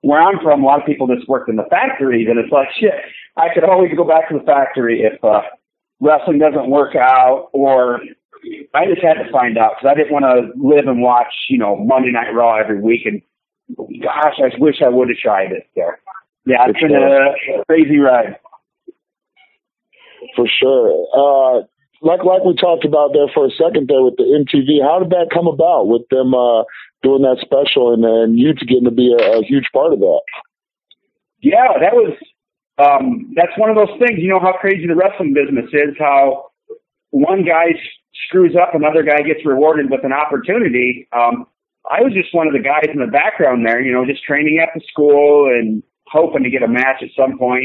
where I'm from, a lot of people just worked in the factories, and it's like, shit, I could always go back to the factory if wrestling doesn't work out, or I just had to find out because I didn't want to live and watch, Monday Night Raw every week. And gosh, I wish I would have tried it there. Yeah, it's been a crazy ride. For sure. Like we talked about there for a second there with the MTV, how did that come about with them doing that special and you getting to be a huge part of that? Yeah, that was that's one of those things. You know how crazy the wrestling business is, how one guy screws up, another guy gets rewarded with an opportunity. I was just one of the guys in the background there, just training at the school and hoping to get a match at some point,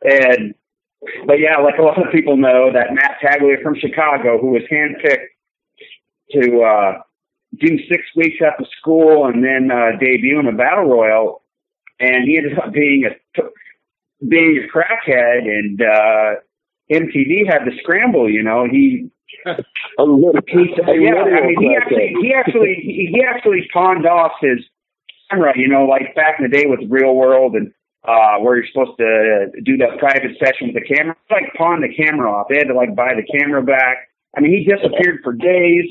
But yeah, like a lot of people know, that Matt Taglia from Chicago, who was handpicked to do 6 weeks after school and then debut in a battle royal, and he ended up being a crackhead, and MTV had to scramble. He actually pawned off his camera. Like back in the day with Real World and. Where you're supposed to do that private session with the camera. It's like pawn the camera off. They had to buy the camera back. I mean, he disappeared for days.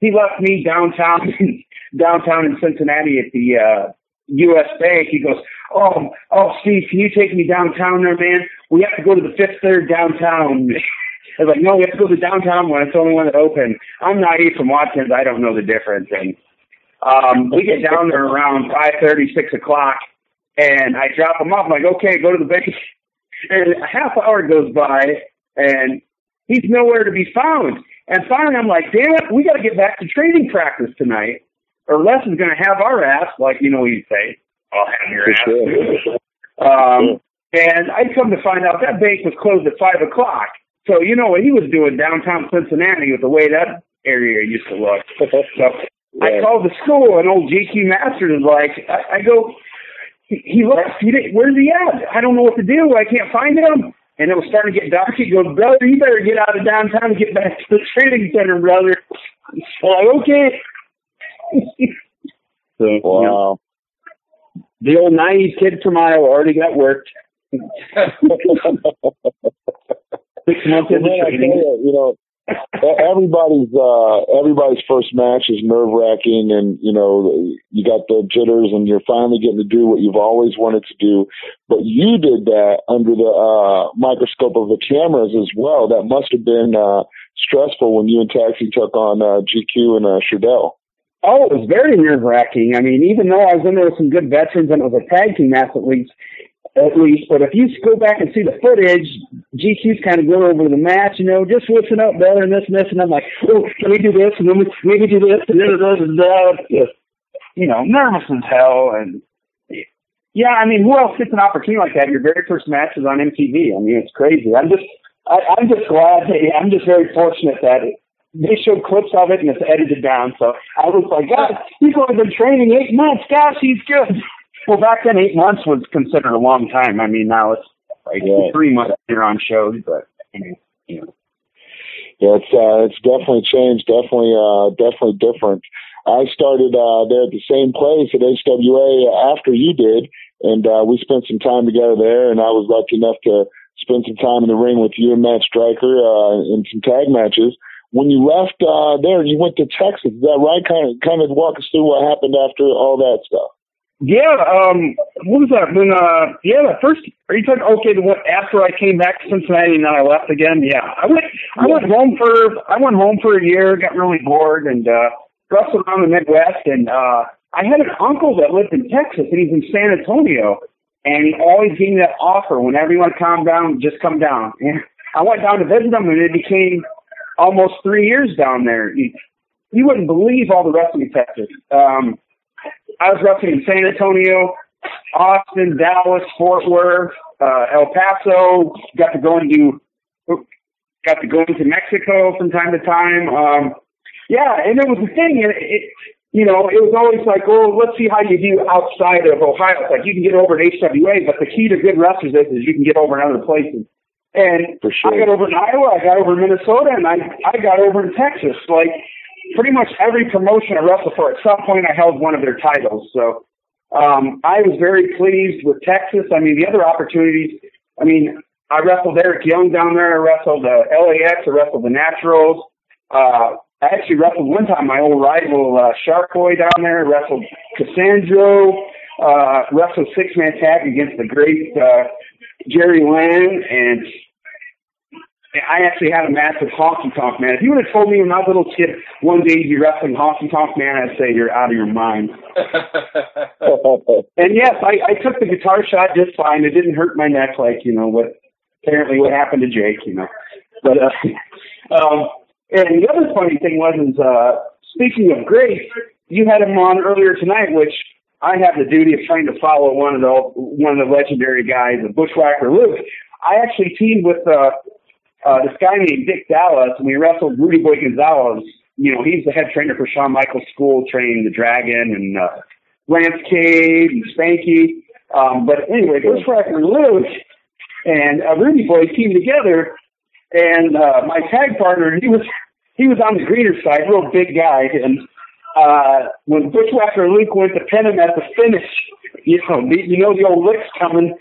He left me downtown in Cincinnati at the U.S. Bank. He goes, oh, Steve, can you take me downtown there, man? We have to go to the Fifth Third downtown. I was like, no, we have to go to the downtown one. It's the only one that opened. I'm naive from Watkins. I don't know the difference. And we get down there around 5:30, 6 o'clock. And I drop him off. I'm like, okay, go to the bank. And a half hour goes by, and he's nowhere to be found. And finally, I'm like, damn it, we got to get back to training practice tonight, or Les is going to have our ass, he'd say, I'll have your ass. Sure. And I come to find out that bank was closed at 5 o'clock. So you know what he was doing downtown Cincinnati with the way that area used to look. So I called the school, and old GQ Masters is like, I go... He left. Where's he at? I don't know what to do. I can't find him. And it was starting to get dark. He goes, brother, you better get out of downtown and get back to the training center, brother. I'm like, okay. So, wow. The old naive kid from Iowa already got worked. 6 months into training. Everybody's first match is nerve wracking, and you got the jitters, and you're finally getting to do what you've always wanted to do. But you did that under the microscope of the cameras as well. That must have been stressful when you and Taxi took on GQ and Trudell. Oh, it was very nerve wracking. I mean, even though I was in there with some good veterans, and it was a tag team at least, but if you go back and see the footage, GQ's kind of going over the match, just listen up, brother, and this, and I'm like, oh, can we do this, and then we can do this, and then this, and that, nervous as hell, and Yeah, I mean, who else gets an opportunity like that? Your very first match is on MTV. I mean, it's crazy. I'm just glad. I'm just very fortunate that they showed clips of it and it's edited down. So I was like, God, he's only been training 8 months. Gosh, he's good. Well, back then, 8 months was considered a long time. I mean, now it's like 3 months you're on shows, but you know. Yeah, it's definitely changed, definitely different. I started there at the same place at HWA after you did, and we spent some time together there, and I was lucky enough to spend some time in the ring with you and Matt Stryker in some tag matches. When you left there, you went to Texas. Is that right? Kind of walk us through what happened after all that stuff. Yeah, what was that? When, the first, are you talking, okay, after I came back to Cincinnati and then I left again? Yeah, I went home for a year, got really bored, and wrestled around the Midwest, and I had an uncle that lived in Texas, and he's in San Antonio, and he always gave me that offer, whenever you want to calm down, just come down. And I went down to visit him, and it became almost 3 years down there. You wouldn't believe all the wrestling in Texas. I was wrestling in San Antonio, Austin, Dallas, Fort Worth, El Paso. Got to go into Mexico from time to time. Yeah, and it was a thing. And it was always like, oh, let's see how you do outside of Ohio. It's like you can get over to HWA, but the key to good wrestlers is you can get over in other places. And for sure. I got over in Iowa, I got over in Minnesota, and I got over in Texas. Like, pretty much every promotion I wrestled for, at some point I held one of their titles. So I was very pleased with Texas. I mean, the other opportunities, I mean, I wrestled Eric Young down there. I wrestled LAX. I wrestled the Naturals. I actually wrestled one time my old rival, Shark Boy, down there. I wrestled Cassandro. Wrestled six-man tag against the great Jerry Lang. And I actually had a match with Honky Tonk Man. If you would have told me when I was a little kid one day you'd be wrestling Honky Tonk Man, I'd say you're out of your mind. And yes, I took the guitar shot just fine. It didn't hurt my neck like, what happened to Jake, But and the other funny thing was, speaking of great, you had him on earlier tonight, which I have the duty of trying to follow one of the legendary guys, the Bushwhacker Luke. I actually teamed with this guy named Dick Dallas, and we wrestled Rudy Boy Gonzalez. He's the head trainer for Shawn Michaels' school, training the Dragon and Lance Cade and Spanky. But anyway, Bushwhacker Luke and Rudy Boy teamed together, and my tag partner, he was on the greener side, real big guy. And when Bushwhacker Luke went to pin him at the finish, the old lick's coming,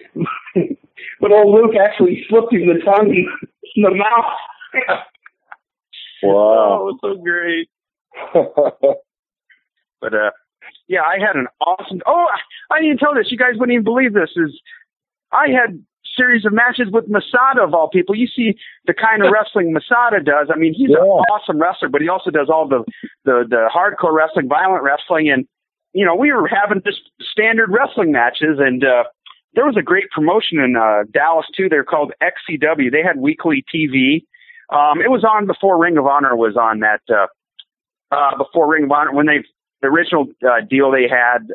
but old Luke actually slipped him the tongue. In the mouth. Wow. Oh, it was so great. But, yeah, I had an awesome... Oh, I didn't tell this. You guys wouldn't even believe this. I had series of matches with Masada, of all people. You see the kind of wrestling Masada does. I mean, he's an awesome wrestler, but he also does all the hardcore wrestling, violent wrestling. And, we were having just standard wrestling matches, and... there was a great promotion in Dallas, too. They're called XCW. They had weekly TV. It was on before Ring of Honor was on that. Before Ring of Honor, when the original deal they had.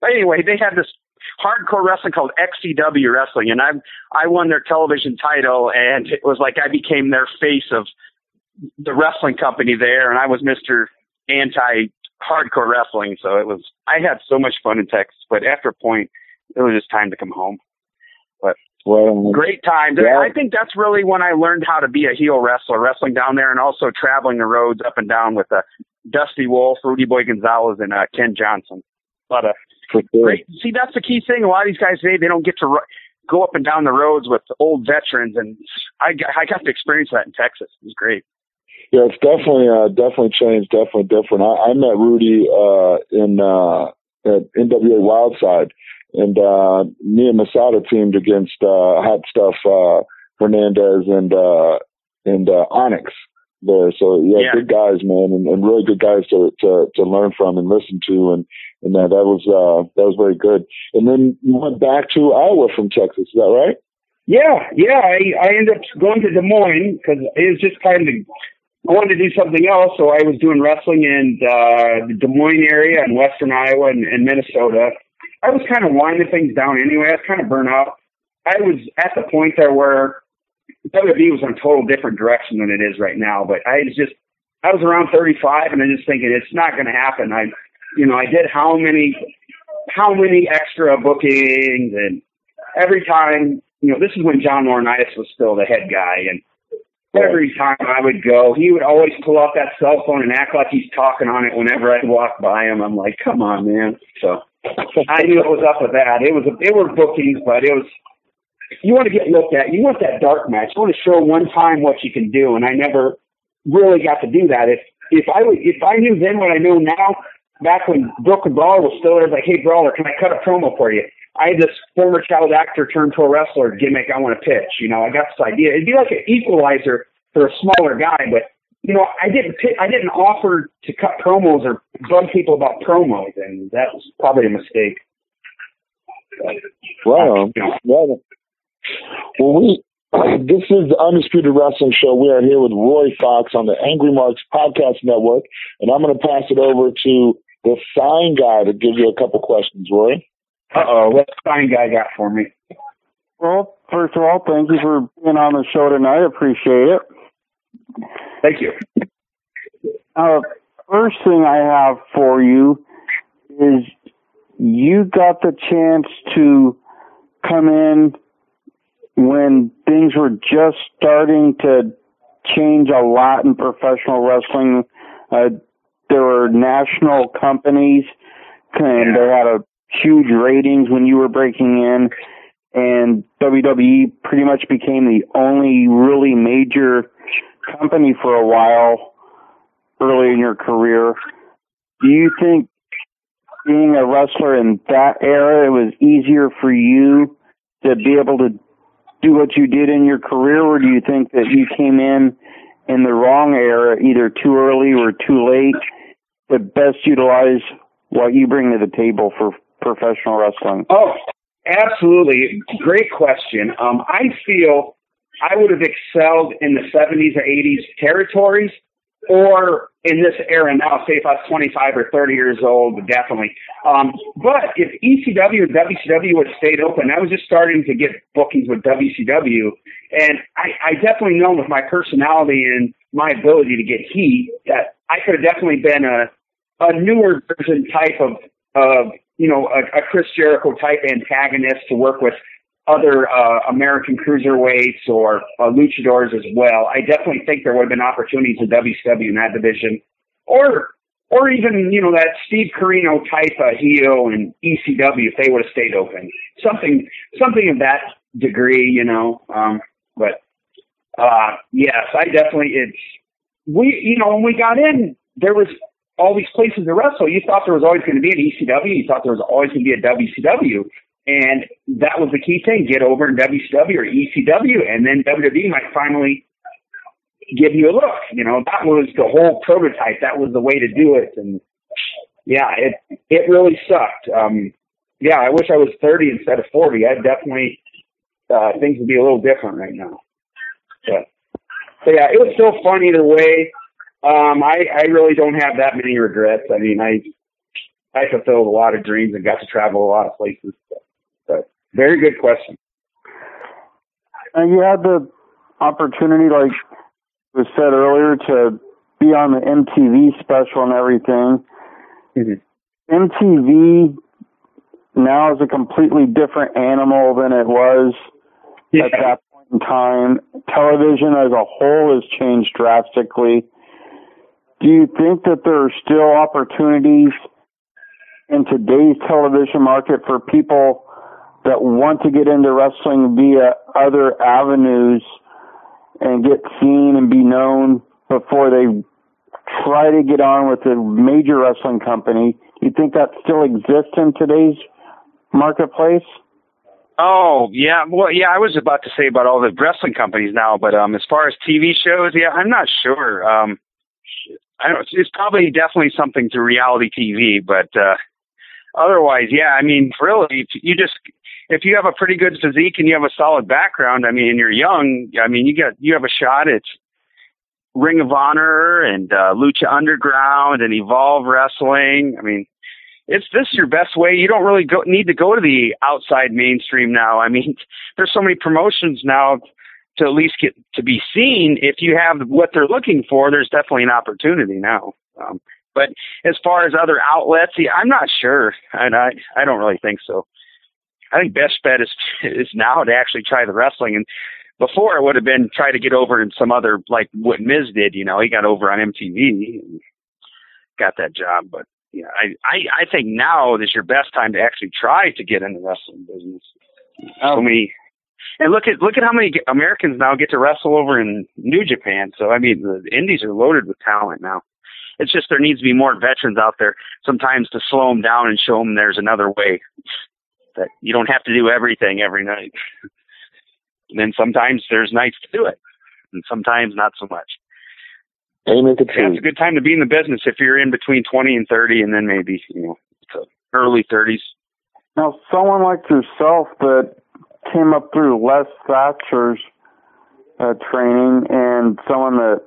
But anyway, they had this hardcore wrestling called XCW Wrestling, and I won their television title, and it was like I became their face of the wrestling company there, and I was Mr. Anti-Hardcore Wrestling. So I had so much fun in Texas, but after a point, it was just time to come home. But great time. Yeah. I think that's really when I learned how to be a heel wrestler, wrestling down there and also traveling the roads up and down with Dusty Wolf, Rudy Boy Gonzalez, and Ken Johnson. But great. See, that's the key thing. A lot of these guys today, they don't get to go up and down the roads with old veterans, and I got to experience that in Texas. It was great. Yeah, it's definitely changed, definitely different. I met Rudy at NWA Wildside. And me and Masada teamed against Hot Stuff Hernandez and Onyx there. So good guys, man, and really good guys to learn from and listen to, and that was very good. And then you went back to Iowa from Texas, is that right? Yeah. I ended up going to Des Moines because it was just kind of I wanted to do something else, so I was doing wrestling in the Des Moines area in Western Iowa and Minnesota. I was kind of winding things down anyway. I was kind of burnt out. I was at the point there where WWE was in a total different direction than it is right now. But I was around 35, and I just thinking it's not going to happen. I did how many extra bookings, and every time, this is when John Laurinaitis was still the head guy, and every time I would go, he would always pull out that cell phone and act like he's talking on it whenever I'd walk by him. I'm like, come on, man. So I knew it was up with that. It were bookings, but it was, you want to get looked at. You want that dark match. You want to show one time what you can do. And I never really got to do that. If I knew then what I know now, back when Brooklyn Brawler was still there, I was like, hey, Brawler, can I cut a promo for you? I had this former child actor turned pro wrestler gimmick I want to pitch. I got this idea. It'd be like an equalizer for a smaller guy, but I didn't offer to cut promos or bug people about promos, and that was probably a mistake. Wow. This is the Undisputed Wrestling Show. We are here with Rory Fox on the Angry Marks Podcast Network, and I'm going to pass it over to the sign guy to give you a couple questions, Rory. Uh-oh, what sign guy got for me? Well, first of all, thank you for being on the show tonight. I appreciate it. Thank you. First thing I have for you is you got the chance to come in when things were just starting to change a lot in professional wrestling. There were national companies, and they had a huge ratings when you were breaking in, and WWE pretty much became the only really major company for a while early in your career. Do you think being a wrestler in that era, it was easier for you to be able to do what you did in your career, or do you think that you came in the wrong era, either too early or too late, to best utilize what you bring to the table for professional wrestling? Oh, absolutely. Great question. I feel I would have excelled in the 70s or 80s territories, or in this era now, say if I was 25 or 30 years old, definitely. But if ECW and WCW would have stayed open, I was just starting to get bookings with WCW. And I definitely know with my personality and my ability to get heat that I could have definitely been a newer version type of Chris Jericho type antagonist to work with other American cruiserweights or luchadors as well. I definitely think there would have been opportunities in WCW in that division, or even that Steve Corino type of heel in ECW if they would have stayed open, something of that degree, But yes, I definitely when we got in, there was all these places to wrestle. You thought there was always going to be an ECW. You thought there was always going to be a WCW. And that was the key thing, get over in WCW or ECW, and then WWE might finally give you a look. That was the whole prototype. That was the way to do it. And, yeah, it really sucked. I wish I was 30 instead of 40. I definitely things would be a little different right now. But yeah, it was still fun either way. I really don't have that many regrets. I mean, I fulfilled a lot of dreams and got to travel a lot of places. But very good question. And you had the opportunity, like was said earlier, to be on the MTV special and everything. Mm-hmm. MTV now is a completely different animal than it was at that point in time. Television as a whole has changed drastically. Do you think that there are still opportunities in today's television market for people that want to get into wrestling via other avenues and get seen and be known before they try to get on with a major wrestling company? You think that still exists in today's marketplace? Oh, yeah. Well, yeah, I was about to say about all the wrestling companies now, but as far as TV shows, yeah, I'm not sure. I don't know. It's probably definitely something to reality TV, but otherwise, yeah, I mean, really, if you have a pretty good physique and you have a solid background, I mean, and you're young, I mean, you have a shot at Ring of Honor and Lucha Underground and Evolve Wrestling. I mean, it's this your best way. You don't really need to go to the outside mainstream now. I mean, there's so many promotions now to at least get to be seen. If you have what they're looking for, there's definitely an opportunity now. But as far as other outlets, I'm not sure. And I don't really think so. I think best bet is now to actually try the wrestling. And before it would have been try to get over in some other, like what Miz did, you know, he got over on MTV and got that job. But yeah, I think now is your best time to actually try to get in the wrestling business. So many, and look at how many Americans now get to wrestle over in New Japan. So, I mean, the indies are loaded with talent now. It's just there needs to be more veterans out there sometimes to slow them down and show them there's another way, that you don't have to do everything every night. And then sometimes there's nights to do it, and sometimes not so much. It's a good time to be in the business if you're in between 20 and 30, and then maybe, you know, the early 30s. Now, someone like yourself that came up through Les Thatcher's training, and someone that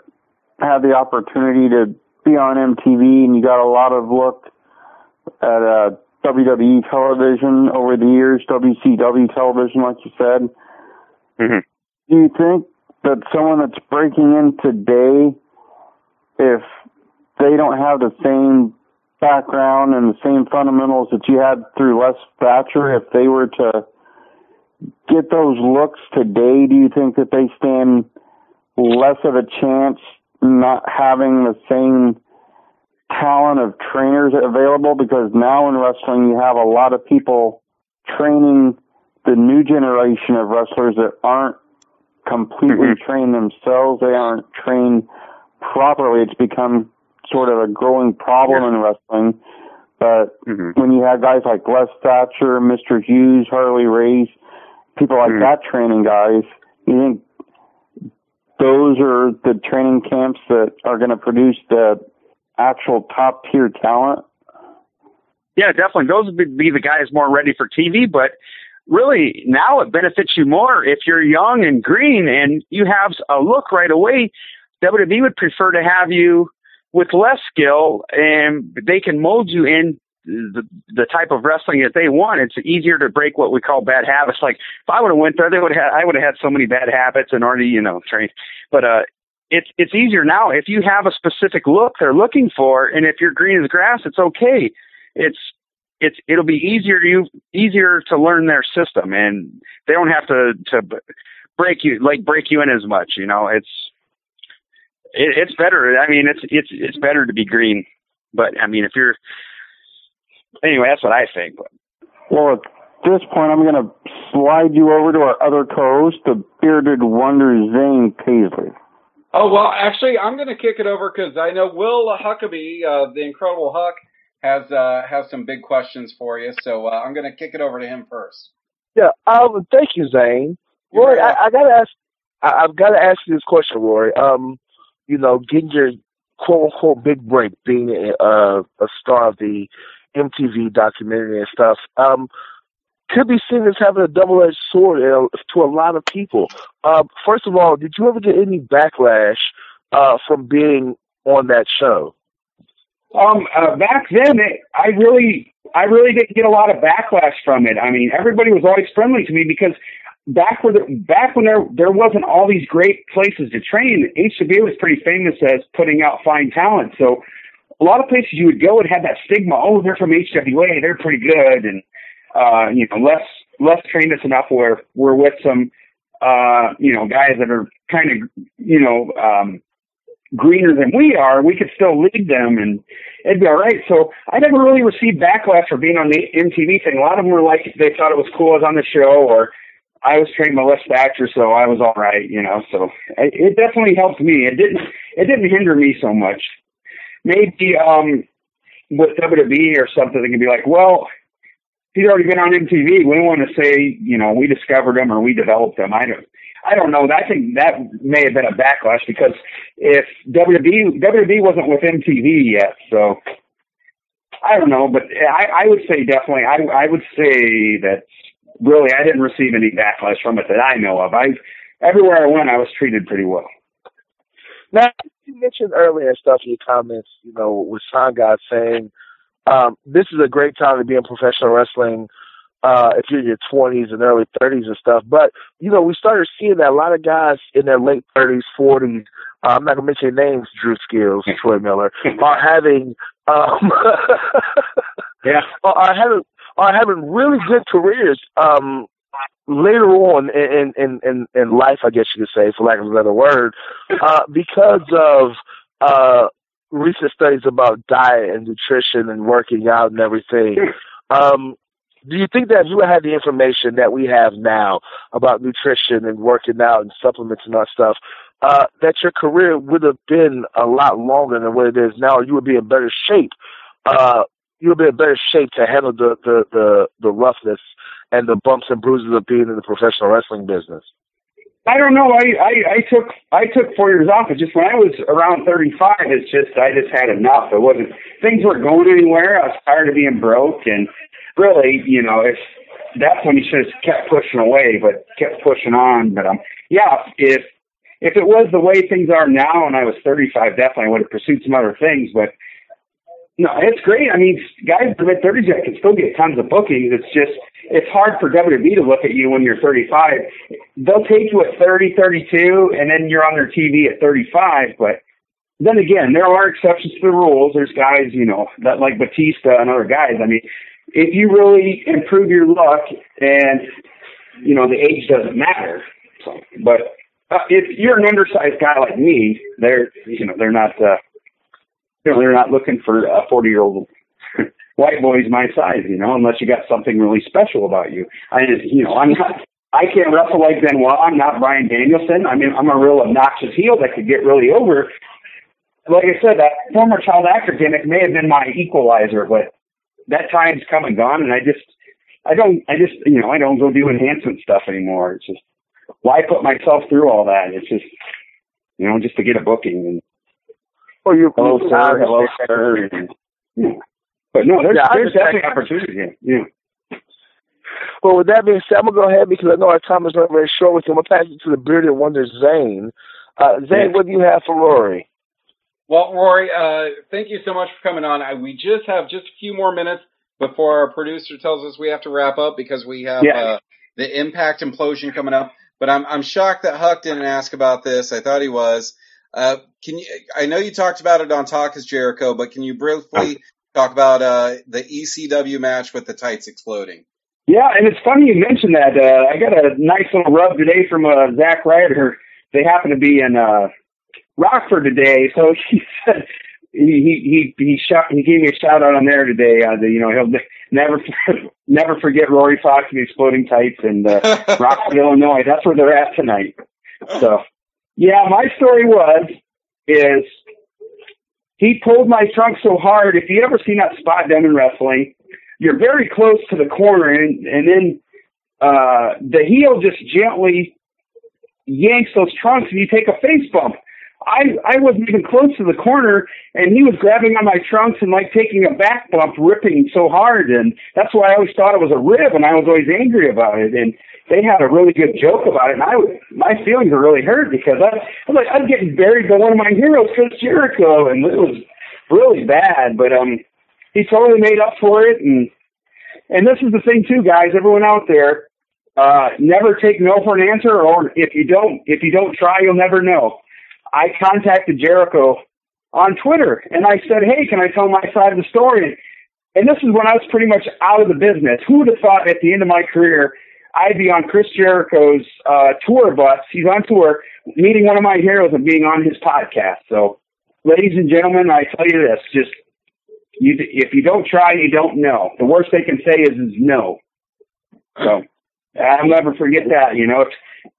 had the opportunity to be on MTV, and you got a lot of look at WWE television over the years, WCW television, like you said. Mm-hmm. Do you think that someone that's breaking in today, if they don't have the same background and the same fundamentals that you had through Les Thatcher, if they were to get those looks today, do you think that they stand less of a chance not having the same talent of trainers available? Because now in wrestling, you have a lot of people training the new generation of wrestlers that aren't completely trained themselves. They aren't trained properly. It's become sort of a growing problem in wrestling. But when you have guys like Les Thatcher, Mr. Hughes, Harley Race, people like that training guys, you think those are the training camps that are going to produce the actual top-tier talent? Yeah, definitely. Those would be the guys more ready for TV, but really now it benefits you more if you're young and green and you have a look right away. WWE would prefer to have you with less skill, and they can mold you in the type of wrestling that they want. It's easier to break what we call bad habits. Like if I would have went there, I would have had so many bad habits and already, you know, trained. But it's easier now if you have a specific look they're looking for, and if you're green as grass, it's okay. It'll be easier to learn their system, and they don't have to break you in as much. You know, it's better. I mean, it's better to be green, but I mean, if you're anyway, that's what I think. But. Well, at this point, I'm going to slide you over to our other co-host, the bearded wonder Zane Pasley. Oh, well, actually, I'm going to kick it over because I know Will Huckabee, the Incredible Huck, has some big questions for you. So I'm going to kick it over to him first. Yeah, thank you, Zane. Rory, I've got to ask you this question, Rory. You know, getting your quote-unquote big break, being a star of the MTV documentary and stuff, could be seen as having a double-edged sword to a lot of people. First of all, did you ever get any backlash from being on that show? Back then, I really didn't get a lot of backlash from it. I mean, everybody was always friendly to me because back when there wasn't all these great places to train, HWA was pretty famous as putting out fine talent. So a lot of places you would go and had that stigma. Oh, they're from HWA. They're pretty good. And, you know, Les trained us enough where we're with some, you know, guys that are kind of, you know, greener than we are. We could still lead them and it'd be all right. So I never really received backlash for being on the MTV thing. A lot of them were like, they thought it was cool I was on the show, or I was trained by Les Thatcher, so I was all right, you know. So it definitely helped me. It didn't hinder me so much. Maybe with WWE or something, they can be like, well, he's already been on MTV. We want to say, you know, we discovered him or we developed him. I don't know. I think that may have been a backlash because if WWE wasn't with MTV yet, so I don't know. But I would say definitely, I would say that really I didn't receive any backlash from it that I know of. Everywhere I went, I was treated pretty well. Now, you mentioned earlier stuff in your comments, you know, with Sangat saying This is a great time to be in professional wrestling if you're in your 20s and early 30s and stuff. But, you know, we started seeing that a lot of guys in their late 30s, 40s, I'm not going to mention names, Dru Skillz, Troy Miller, are having really good careers later on in life, I guess you could say, for lack of another word, because of recent studies about diet and nutrition and working out and everything. Do you think that if you had the information that we have now about nutrition and working out and supplements and all that stuff, that your career would have been a lot longer than what it is now, or you would be in better shape? You would be in better shape to handle the roughness and the bumps and bruises of being in the professional wrestling business. I don't know. I took 4 years off. It's just when I was around 35, I just had enough. It wasn't, things weren't going anywhere. I was tired of being broke, and really, you know, if that's when you should have kept pushing away, but kept pushing on. But yeah, if it was the way things are now, and I was 35, definitely I would have pursued some other things. But no, it's great. I mean, guys in the mid 30s can still get tons of bookings. It's just, it's hard for WWE to look at you when you're 35. They'll take you at 30, 32, and then you're on their TV at 35. But then again, there are exceptions to the rules. There's guys, you know, that like Batista and other guys. I mean, if you really improve your look, and, you know, the age doesn't matter. So, but if you're an undersized guy like me, they're not looking for a 40-year-old. White boys my size, you know, unless you got something really special about you. I can't wrestle like Benoit. I'm not Bryan Danielson. I mean, I'm a real obnoxious heel that could get really over. Like I said, that former child actor gimmick may have been my equalizer, but that time's come and gone, and I don't go do enhancement stuff anymore. It's just, why put myself through all that? It's just, you know, just to get a booking. And, oh, you're hello, sir. Hello, sir. And, yeah. But no, there's definitely opportunity here. Yeah. Well, with that being said, I'm going to go ahead because I know our time is not very short with him. I'll pass it to the bearded wonder, Zane. Zane, what do you have for Rory? Well, Rory, thank you so much for coming on. We just have a few more minutes before our producer tells us we have to wrap up because we have the Impact implosion coming up. But I'm shocked that Huck didn't ask about this. I thought he was. I know you talked about it on Talk is Jericho, but can you briefly talk about the ECW match with the tights exploding? Yeah, and it's funny you mentioned that. I got a nice little rub today from Zach Ryder. They happen to be in Rockford today, so he said he gave me a shout out on there today. He'll never forget Rory Fox and the exploding tights and Rockford, Illinois. That's where they're at tonight. So yeah, my story is. He pulled my trunk so hard. If you ever seen that spot done in wrestling, you're very close to the corner, and then the heel just gently yanks those trunks, and you take a face bump. I wasn't even close to the corner, and he was grabbing on my trunks and like taking a back bump, ripping so hard, and that's why I always thought it was a rib, and I was always angry about it. And they had a really good joke about it, and my feelings were really hurt because I'm getting buried by one of my heroes, Chris Jericho, and it was really bad. But he totally made up for it, and this is the thing too, guys. Everyone out there, never take no for an answer, or if you don't try, you'll never know. I contacted Jericho on Twitter, and I said, "Hey, can I tell my side of the story?" And this is when I was pretty much out of the business. Who would have thought at the end of my career I'd be on Chris Jericho's tour bus. He's on tour, meeting one of my heroes and being on his podcast. So, ladies and gentlemen, I tell you this, if you don't try, you don't know. The worst they can say is no. So, I'll never forget that, you know.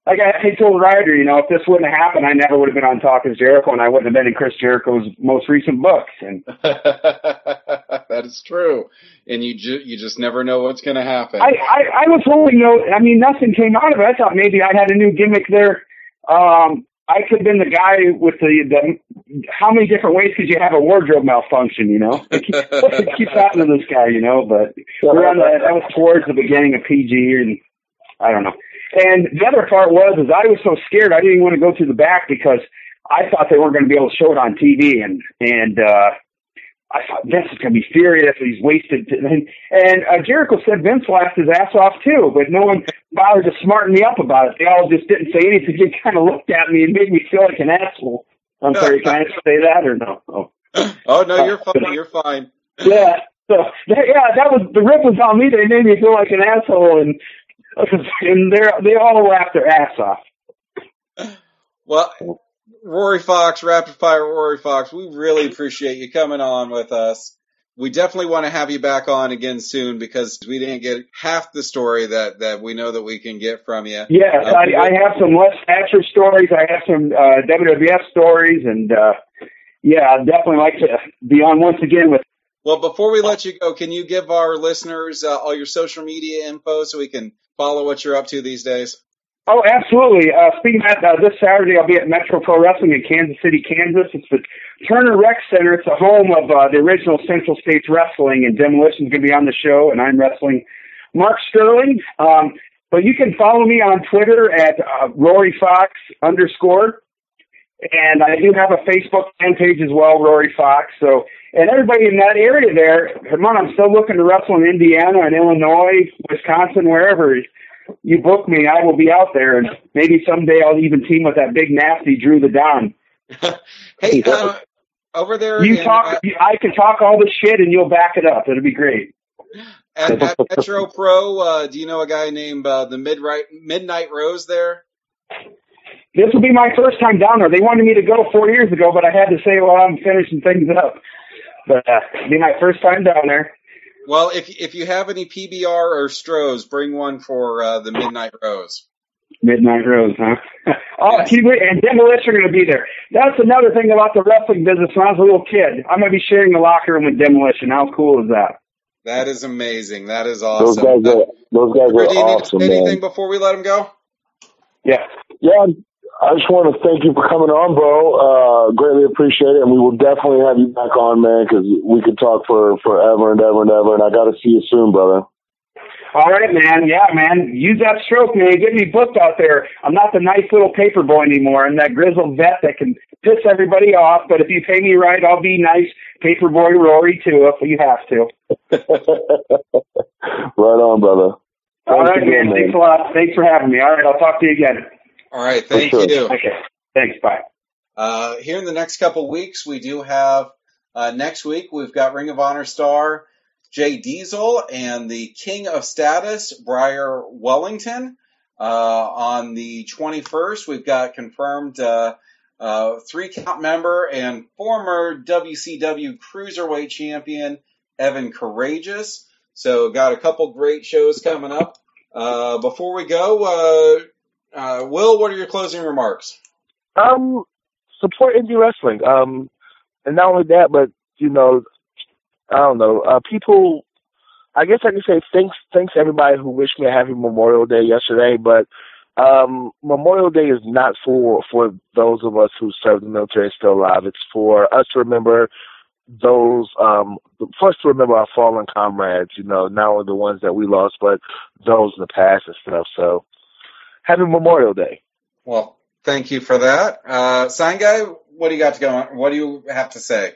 Like I told Ryder, you know, if this wouldn't have happened, I never would have been on Talk is Jericho, and I wouldn't have been in Chris Jericho's most recent books. And that is true. And you just never know what's going to happen. I was hoping, nothing came out of it. I thought maybe I had a new gimmick there. I could have been the guy with the how many different ways could you have a wardrobe malfunction, you know? It keeps happening to this guy, you know, but that was towards the beginning of PG, and I don't know. And the other part was I was so scared I didn't even want to go through the back because I thought they weren't going to be able to show it on TV. And I thought Vince is going to be furious. He's wasted. And Jericho said Vince laughed his ass off too, but no one bothered to smarten me up about it. They all just didn't say anything. They kind of looked at me and made me feel like an asshole. I'm sorry, can I say that or no? Oh no, you're fine. You're fine. Yeah. So that was the rip was on me. They made me feel like an asshole, and they all laughed their ass off. Well. Rory Fox, Rapid Fire Rory Fox, we really appreciate you coming on with us. We definitely want to have you back on again soon because we didn't get half the story that we know that we can get from you. Yes, I have some Les Thatcher stories. I have some WWF stories. And, I'd definitely like to be on once again with. Well, before we let you go, can you give our listeners all your social media info so we can follow what you're up to these days? Oh, absolutely. Speaking of that, this Saturday I'll be at Metro Pro Wrestling in Kansas City, Kansas. It's the Turner Rec Center. It's the home of the original Central States Wrestling, and Demolition's going to be on the show, and I'm wrestling Mark Sterling. But you can follow me on Twitter at RoryFox_, and I do have a Facebook fan page as well, Rory Fox. So, and everybody in that area there, come on, I'm still looking to wrestle in Indiana and Illinois, Wisconsin, wherever. You book me, I will be out there, and maybe someday I'll even team with that big nasty Dru the Don. Hey, over there, I can talk all this shit, and you'll back it up. It'll be great. At Metro Pro, do you know a guy named the Midnight Rose there? This will be my first time down there. They wanted me to go 4 years ago, but I had to say, well, I'm finishing things up. But it'll be my first time down there. Well, if you have any PBR or Strohs, bring one for the Midnight Rose. Midnight Rose, huh? Oh, yes. And Demolition are going to be there. That's another thing about the wrestling business. When I was a little kid, I'm going to be sharing the locker room with Demolition. How cool is that? That is amazing. That is awesome. Those guys are awesome. Do you need to say anything before we let them go? Yeah. Yeah. I just want to thank you for coming on, Bo. Greatly appreciate it, and we will definitely have you back on, man, because we could talk for forever and ever and ever, and I got to see you soon, brother. All right, man. Yeah, man. Use that stroke, man. Get me booked out there. I'm not the nice little paper boy anymore. I'm that grizzled vet that can piss everybody off, but if you pay me right, I'll be nice paper boy Rory, too, if you have to. Right on, brother. All right, man. Thanks a lot. Thanks for having me. All right, I'll talk to you again. All right, thank you. Okay, thanks, bye. Here in the next couple weeks, we do have, next week, we've got Ring of Honor star Jay Diesel and the King of Status, Briar Wellington. On the 21st, we've got confirmed three-count member and former WCW Cruiserweight champion Evan Courageous. So got a couple great shows coming up. Before we go... Will, what are your closing remarks? Support indie wrestling. And not only that, but, you know, I don't know. People, I guess I can say thanks to everybody who wished me a happy Memorial Day yesterday, but Memorial Day is not for those of us who served the military and still alive. It's for us to remember those, first to remember our fallen comrades, you know, not only the ones that we lost, but those in the past and stuff, so. Happy Memorial Day. Well, thank you for that. Sign Guy, what do you got to go on? What do you have to say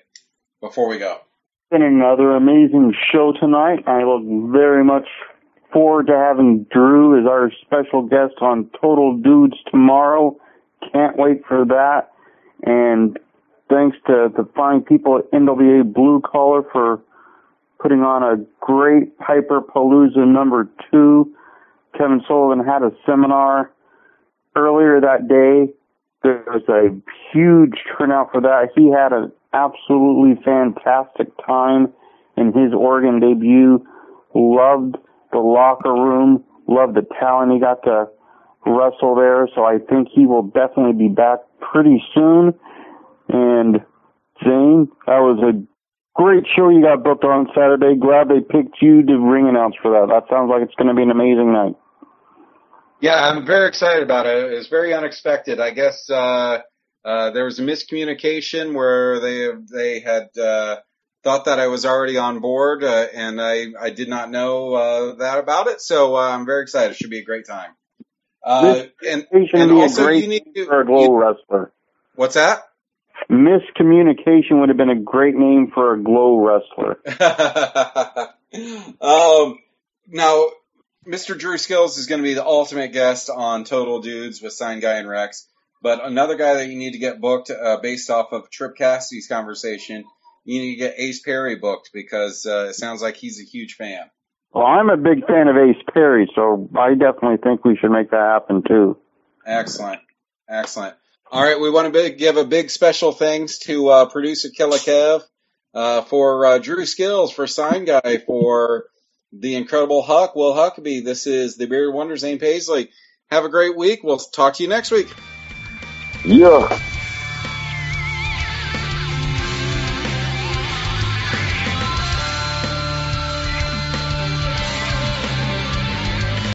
before we go? It's been another amazing show tonight. I look very much forward to having Dru as our special guest on Total Dudes tomorrow. Can't wait for that. And thanks to the fine people at NWA Blue Collar for putting on a great Piper Palooza number 2. Kevin Sullivan had a seminar earlier that day. There was a huge turnout for that. He had an absolutely fantastic time in his Oregon debut. Loved the locker room. Loved the talent he got to wrestle there. So I think he will definitely be back pretty soon. And Zane, that was a great show you got booked on Saturday. Glad they picked you to ring announce for that. That sounds like it's going to be an amazing night. Yeah, I'm very excited about it. It was very unexpected. I guess there was a miscommunication where they had thought that I was already on board, and I did not know that about it. So I'm very excited. It should be a great time. And also, you need to. What's that? Miscommunication would have been a great name for a glow wrestler. Now, Mr. Dru Skillz is going to be the ultimate guest on Total Dudes with Sign Guy and Rex. But another guy that you need to get booked based off of Trip Cassidy's conversation, you need to get Ace Perry booked because it sounds like he's a huge fan. Well, I'm a big fan of Ace Perry, so I definitely think we should make that happen too. Excellent. Excellent. All right, we want to give a big special thanks to producer Killer Kev for Dru Skillz, for Sign Guy, for the incredible Huck, Will Huckabee. This is the Bearded Wonder, Zane Pasley. Have a great week. We'll talk to you next week. Yeah.